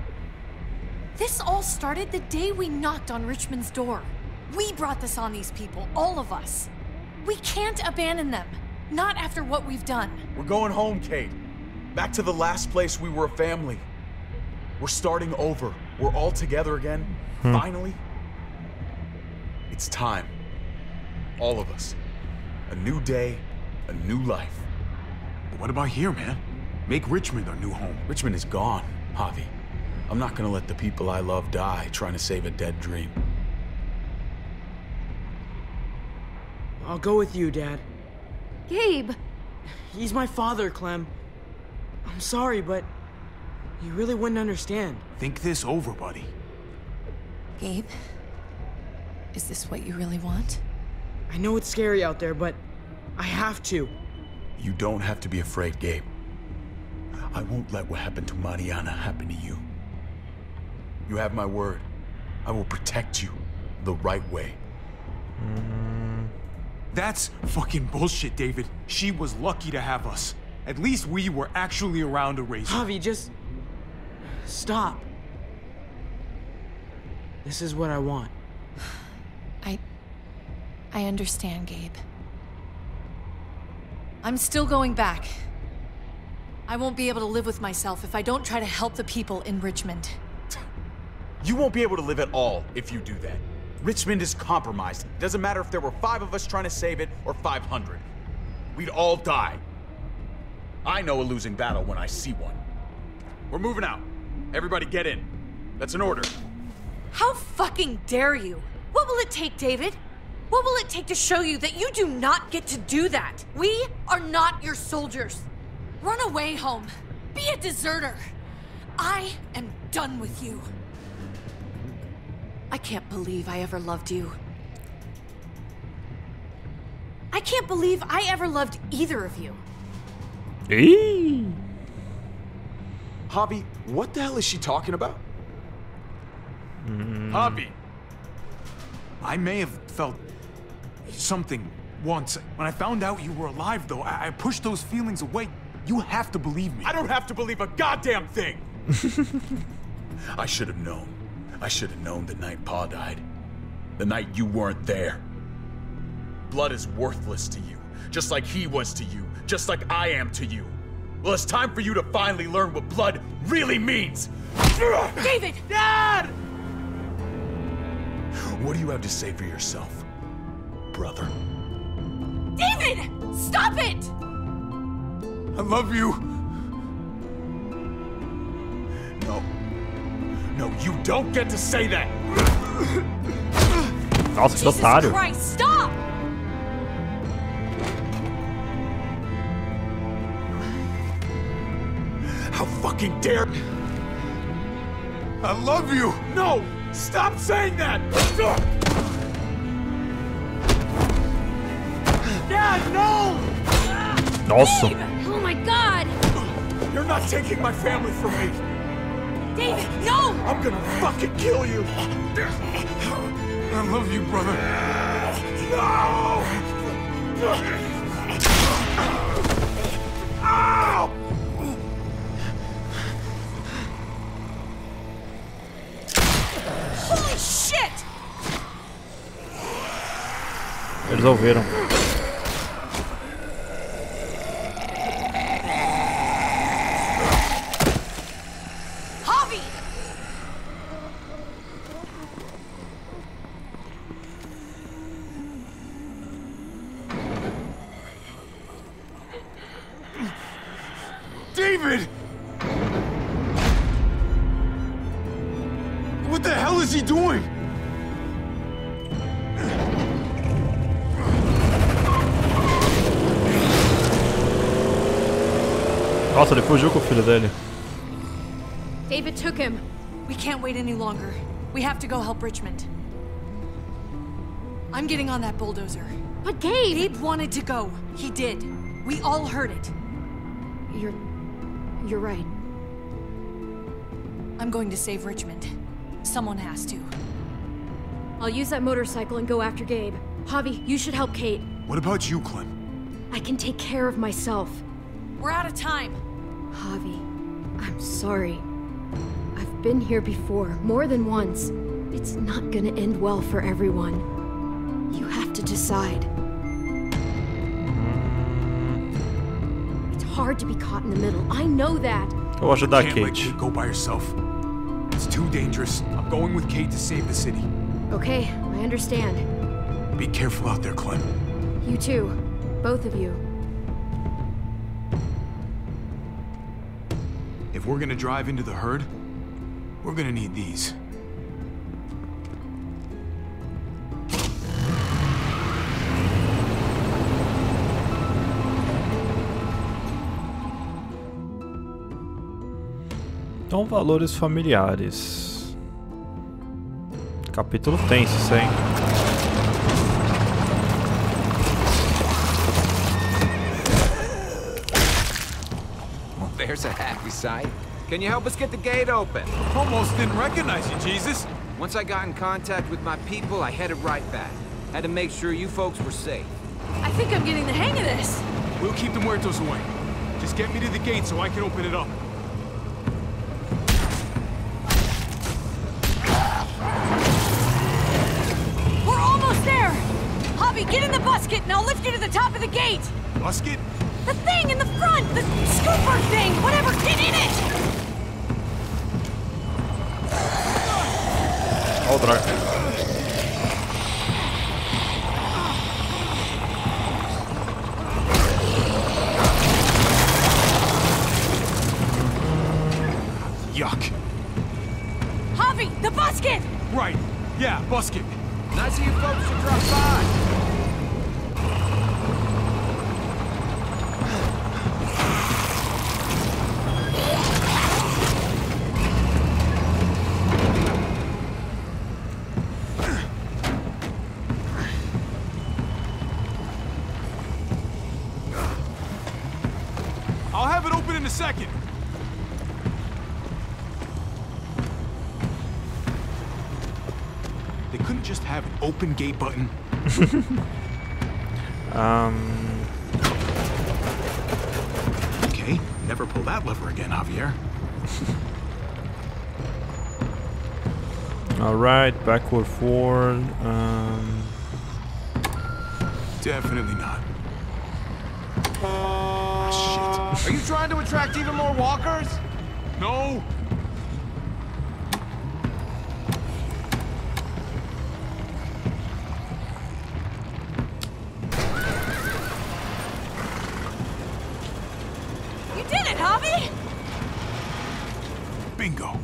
This all started the day we knocked on Richmond's door. We brought this on these people, all of us. We can't abandon them. Not after what we've done. We're going home, Kate. Back to the last place we were a family. We're starting over. We're all together again. Hmm. Finally. It's time. All of us. A new day, a new life. But what about here, man? Make Richmond our new home. Richmond is gone, Javi. I'm not gonna let the people I love die trying to save a dead dream. I'll go with you, Dad. Gabe! He's my father, Clem. I'm sorry, but you really wouldn't understand. Think this over, buddy. Gabe, is this what you really want? I know it's scary out there, but I have to. You don't have to be afraid, Gabe. I won't let what happened to Mariana happen to you. You have my word. I will protect you the right way. Mm. That's fucking bullshit, David. She was lucky to have us. At least we were actually around to raise her. Javi, just... stop. This is what I want. I... I understand, Gabe. I'm still going back. I won't be able to live with myself if I don't try to help the people in Richmond. You won't be able to live at all if you do that. Richmond is compromised. It doesn't matter if there were five of us trying to save it or five hundred. We'd all die. I know a losing battle when I see one. We're moving out. Everybody get in. That's an order. How fucking dare you? What will it take, David? What will it take to show you that you do not get to do that? We are not your soldiers. Run away home. Be a deserter. I am done with you. I can't believe I ever loved you. I can't believe I ever loved either of you. Eee. Javi, what the hell is she talking about? Mm. Javi. I may have felt something once. When I found out you were alive, though, I, I pushed those feelings away. You have to believe me. I don't have to believe a goddamn thing! I should have known. I should have known the night Pa died. The night you weren't there. Blood is worthless to you. Just like he was to you. Just like I am to you. Well, it's time for you to finally learn what blood really means! David! Dad! What do you have to say for yourself, brother? David! Stop it! I love you. No. No, you don't get to say that. Nossa, Jesus Christ, stop! How fucking dare... I love you. No! Stop saying that! Dad, no! Nossa. Dave! Oh my God! You're not taking my family from me! David, no! I'm gonna fucking kill you! I love you, brother. No! Ow! Holy shit! Resolveram. Javi! David! What the hell is he doing? Nossa, ele fugiu com o filho dele. David took him. We can't wait any longer. We have to go help Richmond. I'm getting on that bulldozer. But Gabe! Gabe wanted to go. He did. We all heard it. You're... you're right. I'm going to save Richmond. Someone has to. I'll use that motorcycle and go after Gabe. Javi, you should help Kate. What about you, Clem? I can take care of myself. We're out of time. Javi, I'm sorry. I've been here before, more than once. It's not gonna end well for everyone. You have to decide. It's hard to be caught in the middle. I know that. Eu acho da Kate. Can't let you go by yourself. It's too dangerous. I'm going with Kate to save the city. Okay, I understand. Be careful out there, Clem. You too, both of you. If we're gonna drive into the herd, we're gonna need these. Então, valores familiares. Capítulo tenso, hein? There's a happy sight. Can you help us get the gate open? Almost didn't recognize you, Jesus. Once I got in contact with my people, I headed right back. Had to make sure you folks were safe. I think I'm getting the hang of this. We'll keep the muertos away. Just get me to the gate so I can open it up. We're almost there. Javi, get in the busket and I'll lift you to the top of the gate. Busket? The thing in the front! The scooper thing! Whatever! Get in it! Hold on. Yuck. Javi, the busket! Right. Yeah, busket. Nice of you folks to drop by. Second. They couldn't just have an open gate button. um. Okay, never pull that lever again, Javier. All right, backward, forward. Um. Definitely not. Are you trying to attract even more walkers? No. You did it, Javi! Bingo.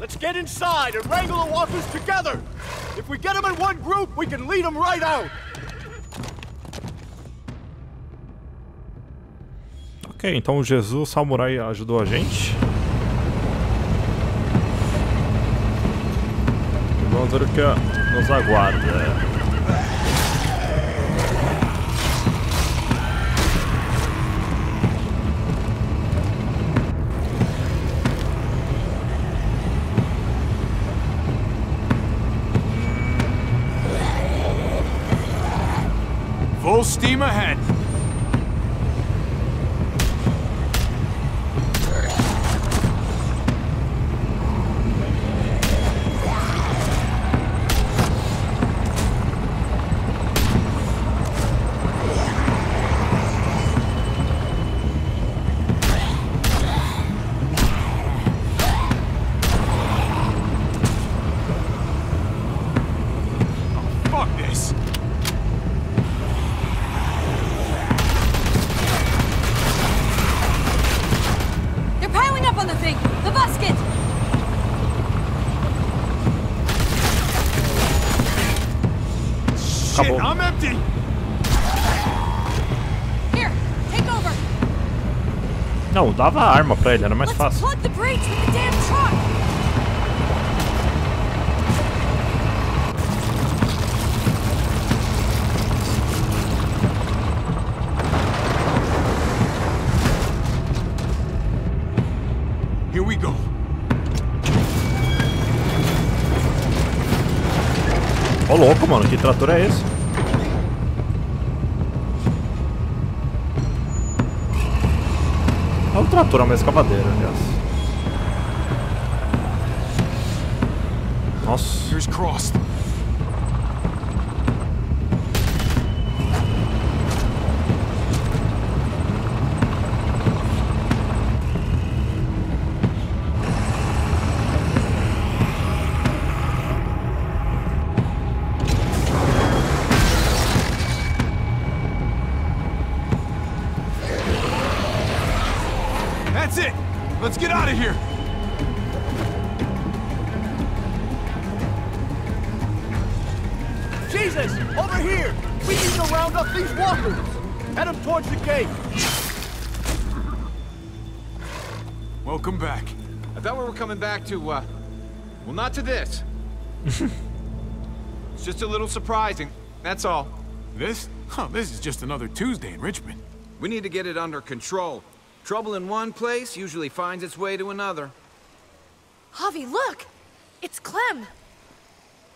Let's get inside and wrangle the walkers together. If we get them in one group, we can lead them right out. Ok, então Jesus Samurai ajudou a gente. E vamos ver o que nos aguarda. Full steam ahead. No, lava arma pra ele, era mais fácil. Plug the brakes with the damn truck. Here we go. Ô louco, mano, que trator é esse? É um trator, é uma escavadeira, aliás. Nossa. Coming back to, uh, well, not to this. It's just a little surprising, that's all. This? Huh, this is just another Tuesday in Richmond. We need to get it under control. Trouble in one place usually finds its way to another. Javi, look! It's Clem!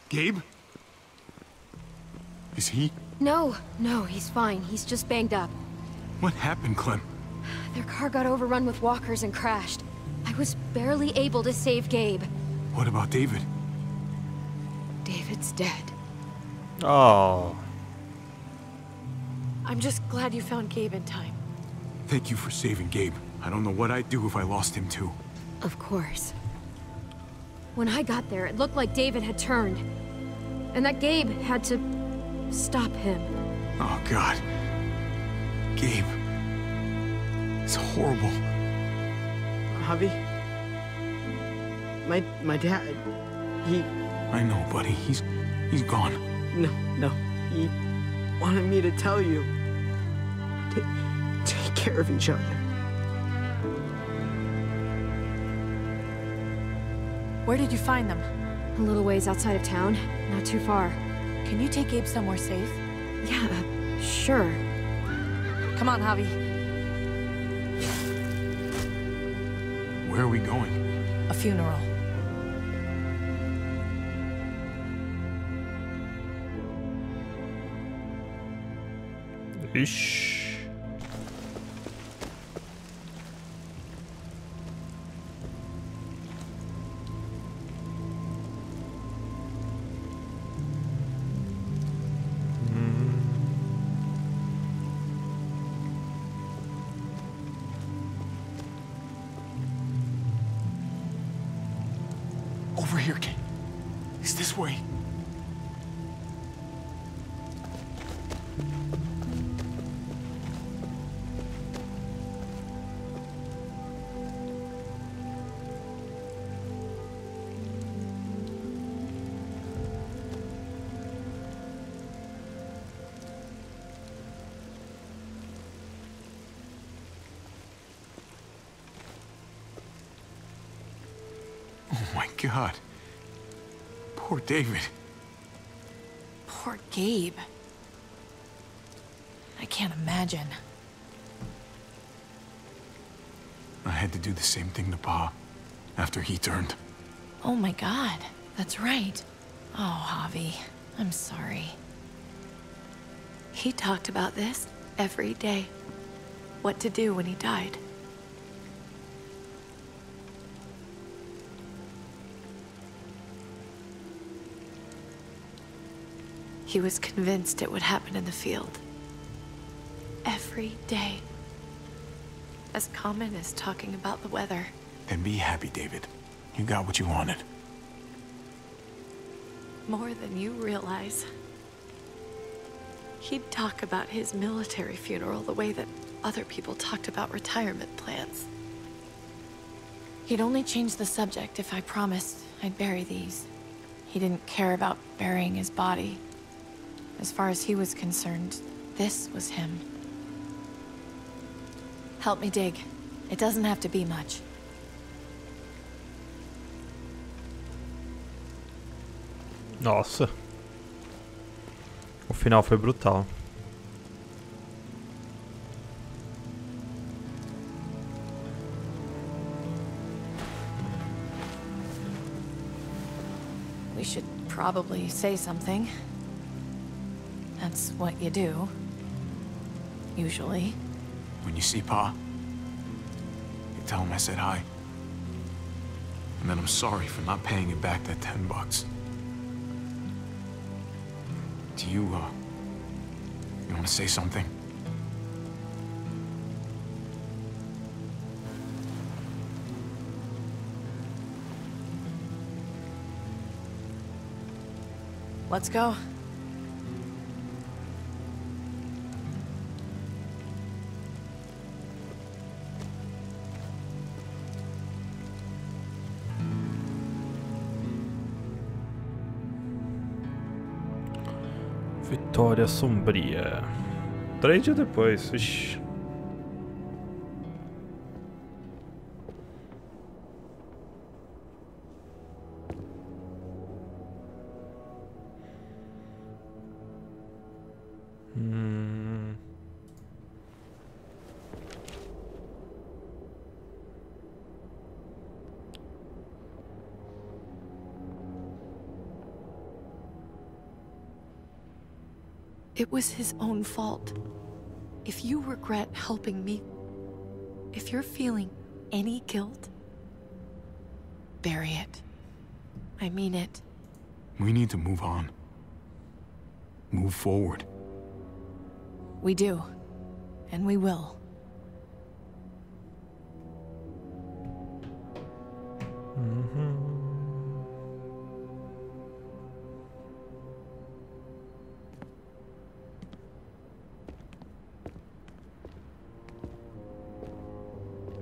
Gabe? Is he? No, no, he's fine. He's just banged up. What happened, Clem? Their car got overrun with walkers and crashed. I was barely able to save Gabe. What about David? David's dead. Oh. I'm just glad you found Gabe in time. Thank you for saving Gabe. I don't know what I'd do if I lost him too. Of course. When I got there, it looked like David had turned. And that Gabe had to stop him. Oh God. Gabe. It's horrible. Javi, my my dad, he. I know, buddy. He's he's gone. No, no. He wanted me to tell you. T take care of each other. Where did you find them? A little ways outside of town, not too far. Can you take Gabe somewhere safe? Yeah, uh, sure. Come on, Javi. Where are we going? A funeral. Ish. God. Poor David. Poor Gabe. I can't imagine. I had to do the same thing to Pa after he turned. Oh my God, that's right. Oh, Javi, I'm sorry. He talked about this every day. What to do when he died. He was convinced it would happen in the field. Every day. As common as talking about the weather. Then be happy, David. You got what you wanted. More than you realize. He'd talk about his military funeral the way that other people talked about retirement plans. He'd only change the subject if I promised I'd bury these. He didn't care about burying his body. As far as he was concerned, this was him. Help me dig. It doesn't have to be much. Nossa. O final foi brutal. We should probably say something. That's what you do. Usually. When you see Pa, you tell him I said hi. And then I'm sorry for not paying him back that ten bucks. Do you, uh, you want to say something? Let's go. Vitória sombria. Três dias depois. Ixi. Hum. It was his own fault. If you regret helping me, if you're feeling any guilt, bury it. I mean it. We need to move on. Move forward. We do. And we will. Mm-hmm.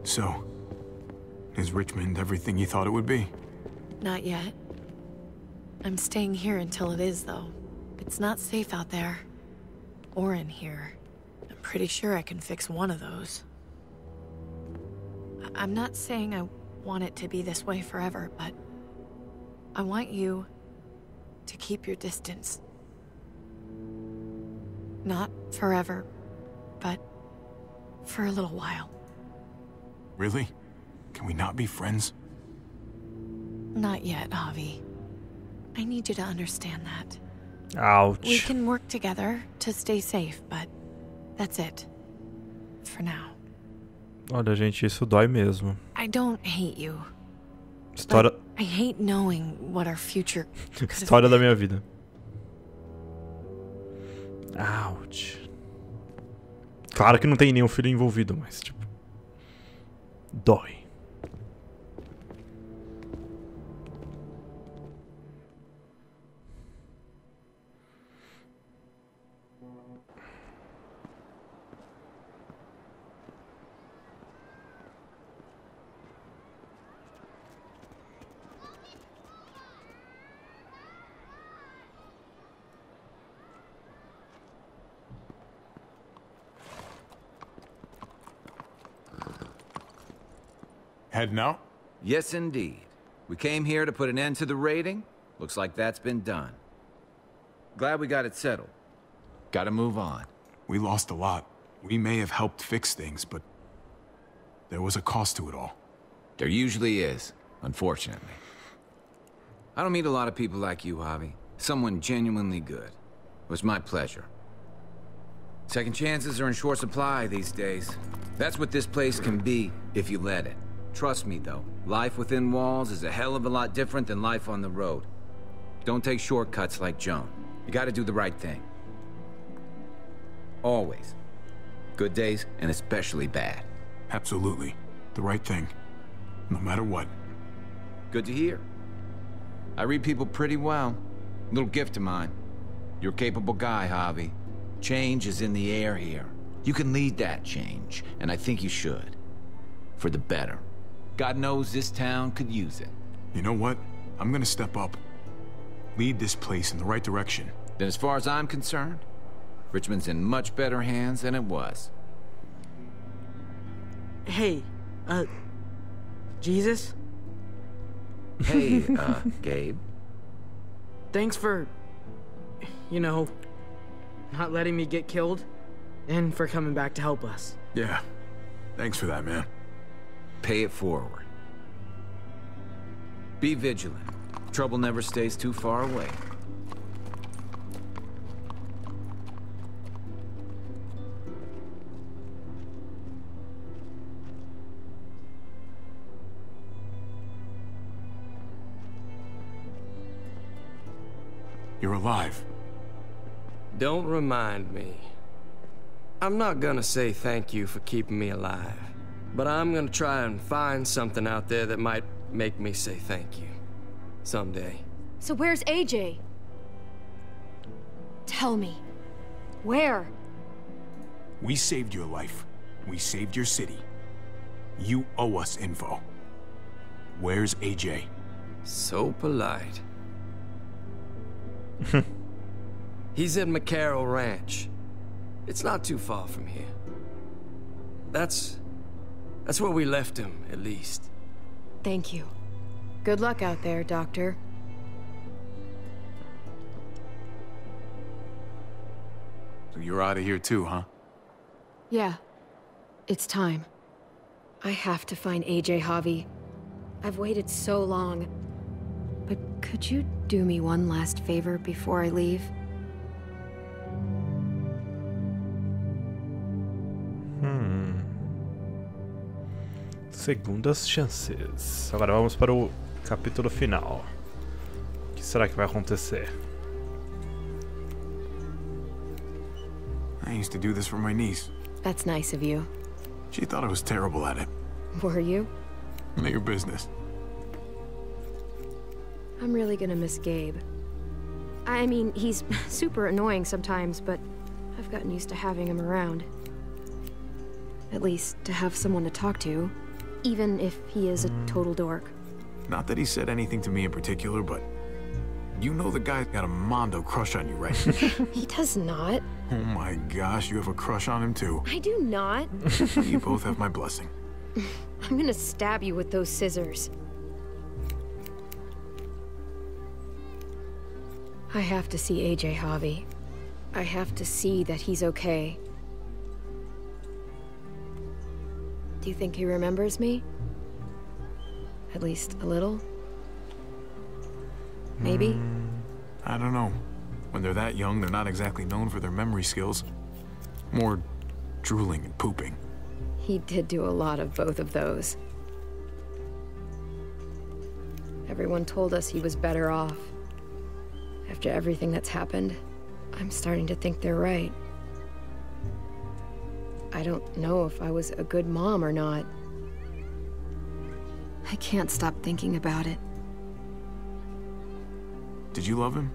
So, is Richmond everything you thought it would be? Not yet. I'm staying here until it is, though. It's not safe out there. Or in here. I'm pretty sure I can fix one of those. I I'm not saying I want it to be this way forever, but I want you to keep your distance. Not forever, but for a little while. Really? Can we not be friends? Not yet, Javi. I need you to understand that. Ouch. We can work together to stay safe, but that's it. For now. Olha, gente, isso dói mesmo. I don't hate you. História... I hate knowing what our future... História da minha vida. Ouch. Claro que não tem nenhum filho envolvido, mas tipo... Dói. Heading out? Yes, indeed. We came here to put an end to the raiding. Looks like that's been done. Glad we got it settled. Gotta move on. We lost a lot. We may have helped fix things, but there was a cost to it all. There usually is, unfortunately. I don't meet a lot of people like you, Javi. Someone genuinely good. It was my pleasure. Second chances are in short supply these days. That's what this place can be if you let it. Trust me, though, life within walls is a hell of a lot different than life on the road. Don't take shortcuts like Joan. You gotta do the right thing. Always. Good days, and especially bad. Absolutely. The right thing. No matter what. Good to hear. I read people pretty well. Little gift of mine. You're a capable guy, Javi. Change is in the air here. You can lead that change, and I think you should. For the better. God knows this town could use it. You know what? I'm gonna step up. Lead this place in the right direction. Then as far as I'm concerned, Richmond's in much better hands than it was. Hey, Uh, Jesus? Hey, uh, Gabe. Thanks for, you know, not letting me get killed, and for coming back to help us. Yeah, thanks for that, man. Pay it forward. Be vigilant. Trouble never stays too far away. You're alive. Don't remind me. I'm not gonna say thank you for keeping me alive, but I'm gonna try and find something out there that might make me say thank you. Someday. So where's A J? Tell me. Where? We saved your life. We saved your city. You owe us info. Where's A J? So polite. He's at McCarroll Ranch. It's not too far from here. That's... that's where we left him, at least. Thank you. Good luck out there, Doctor. So you're out of here too, huh? Yeah. It's time. I have to find A J, Javi. I've waited so long. But could you do me one last favor before I leave? Hmm. Segundas chances. Agora vamos para o capítulo final. O que será que vai acontecer? I used to do this for my niece. That's nice of you. She thought I was terrible at it. Were you? Not your business. I'm really gonna miss Gabe. I mean, he's super annoying sometimes, but I've gotten used to having him around. At least to have someone to talk to, even if he is a total dork. Not that he said anything to me in particular, but you know the guy's got a mondo crush on you, right? He does not. Oh my gosh, you have a crush on him too. I do not. You both have my blessing. I'm gonna stab you with those scissors. I have to see A J, Javi. I have to see that he's okay. Do you think he remembers me? At least a little? Maybe? Mm, I don't know. When they're that young, they're not exactly known for their memory skills. More drooling and pooping. He did do a lot of both of those. Everyone told us he was better off. After everything that's happened, I'm starting to think they're right. I don't know if I was a good mom or not. I can't stop thinking about it. Did you love him?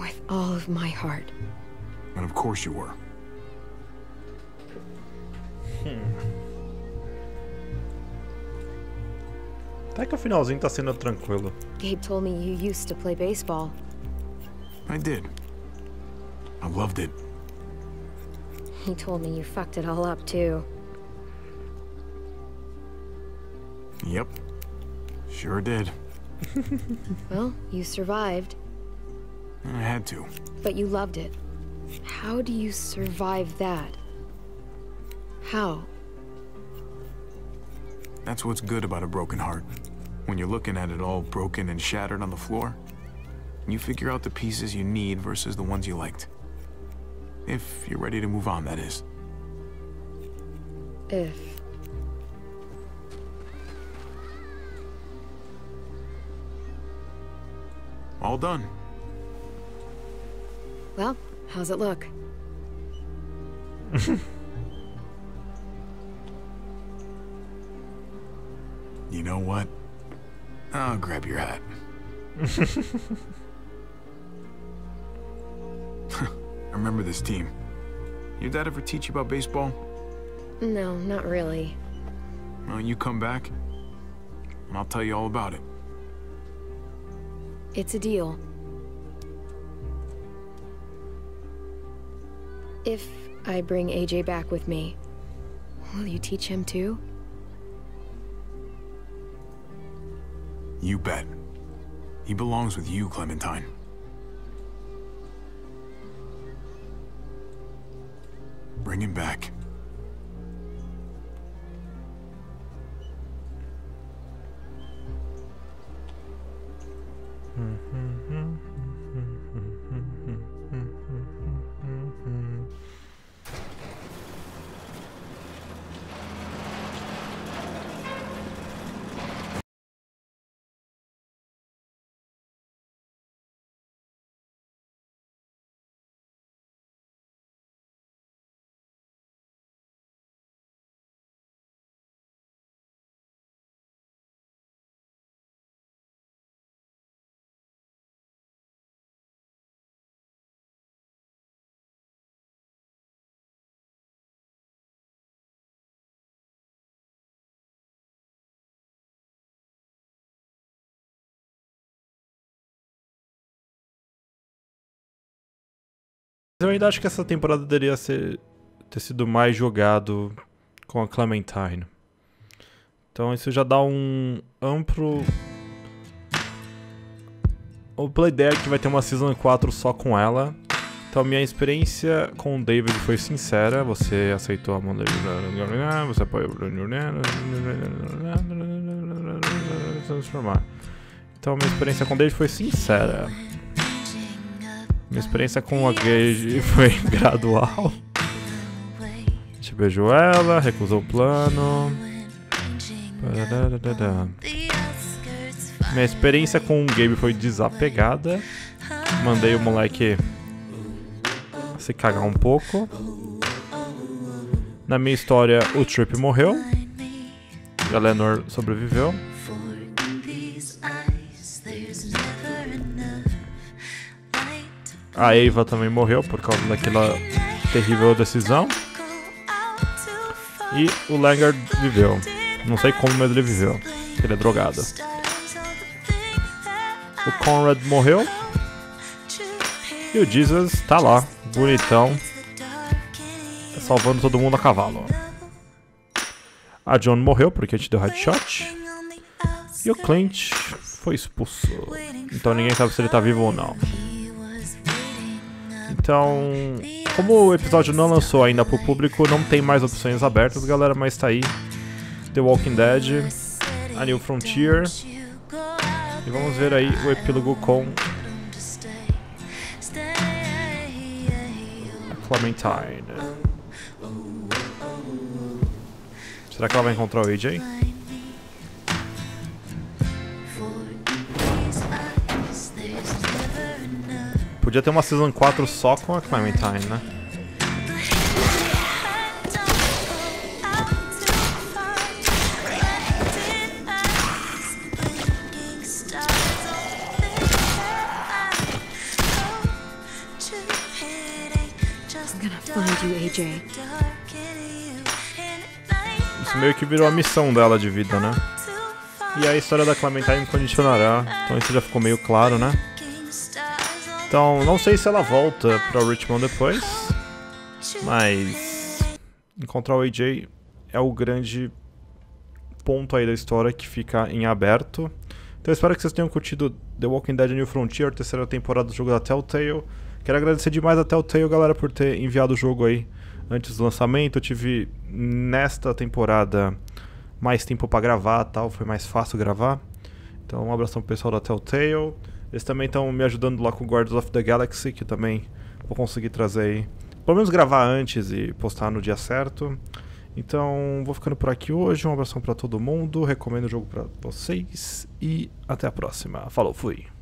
With all of my heart. And of course you were. Hmm. Até que o finalzinho tá sendo tranquilo. Gabe told me you used to play baseball. I did. I loved it. He told me you fucked it all up, too. Yep. Sure did. Well, you survived. I had to. But you loved it. How do you survive that? How? That's what's good about a broken heart. When you're looking at it all broken and shattered on the floor, you figure out the pieces you need versus the ones you liked. If you're ready to move on, that is. If. All done. Well, how's it look? You know what? I'll grab your hat. I remember this team. Your dad ever teach you about baseball? No, not really. Well, you come back, and I'll tell you all about it. It's a deal. If I bring A J back with me, will you teach him too? You bet. He belongs with you, Clementine. Bring him back. Eu ainda acho que essa temporada deveria ser, ter sido mais jogado com a Clementine. Então isso já dá um amplo... Ampla ideia que vai ter uma Season quatro só com ela. Então minha experiência com o David foi sincera. Você aceitou a mão dele. Você apoiou... transformar. Então minha experiência com o David foi sincera. Minha experiência com a Gabe foi gradual. A gente beijou ela, recusou o plano. Minha experiência com o Gabe foi desapegada. Mandei o moleque se cagar um pouco. Na minha história, o Trip morreu. A Eleanor sobreviveu. A Eva também morreu por causa daquela terrível decisão. E o Lingard viveu. Não sei como, mas ele viveu. Ele é drogado. O Conrad morreu. E o Jesus tá lá, bonitão, salvando todo mundo a cavalo. A Joan morreu porque a gente deu headshot. E o Clint foi expulso. Então ninguém sabe se ele tá vivo ou não. Então, como o episódio não lançou ainda pro público, não tem mais opções abertas, galera, mas tá aí The Walking Dead, A New Frontier, e vamos ver aí o epílogo com a Clementine. Será que ela vai encontrar o A J? Podia ter uma Season quatro só com a Clementine, né? Isso meio que virou a missão dela de vida, né? E a história da Clementine condicionará, então isso já ficou meio claro, né? Então, não sei se ela volta pra Richmond depois, mas encontrar o A J é o grande ponto aí da história que fica em aberto. Então, eu espero que vocês tenham curtido The Walking Dead: A New Frontier, terceira temporada do jogo da Telltale. Quero agradecer demais a Telltale, galera, por ter enviado o jogo aí antes do lançamento. Eu tive, nesta temporada, mais tempo pra gravar e tal, foi mais fácil gravar. Então, um abração pro pessoal da Telltale. Eles também estão me ajudando lá com o Guardians of the Galaxy, que também vou conseguir trazer aí. Pelo menos gravar antes e postar no dia certo. Então, vou ficando por aqui hoje. Um abração pra todo mundo. Recomendo o jogo pra vocês. E até a próxima. Falou, fui!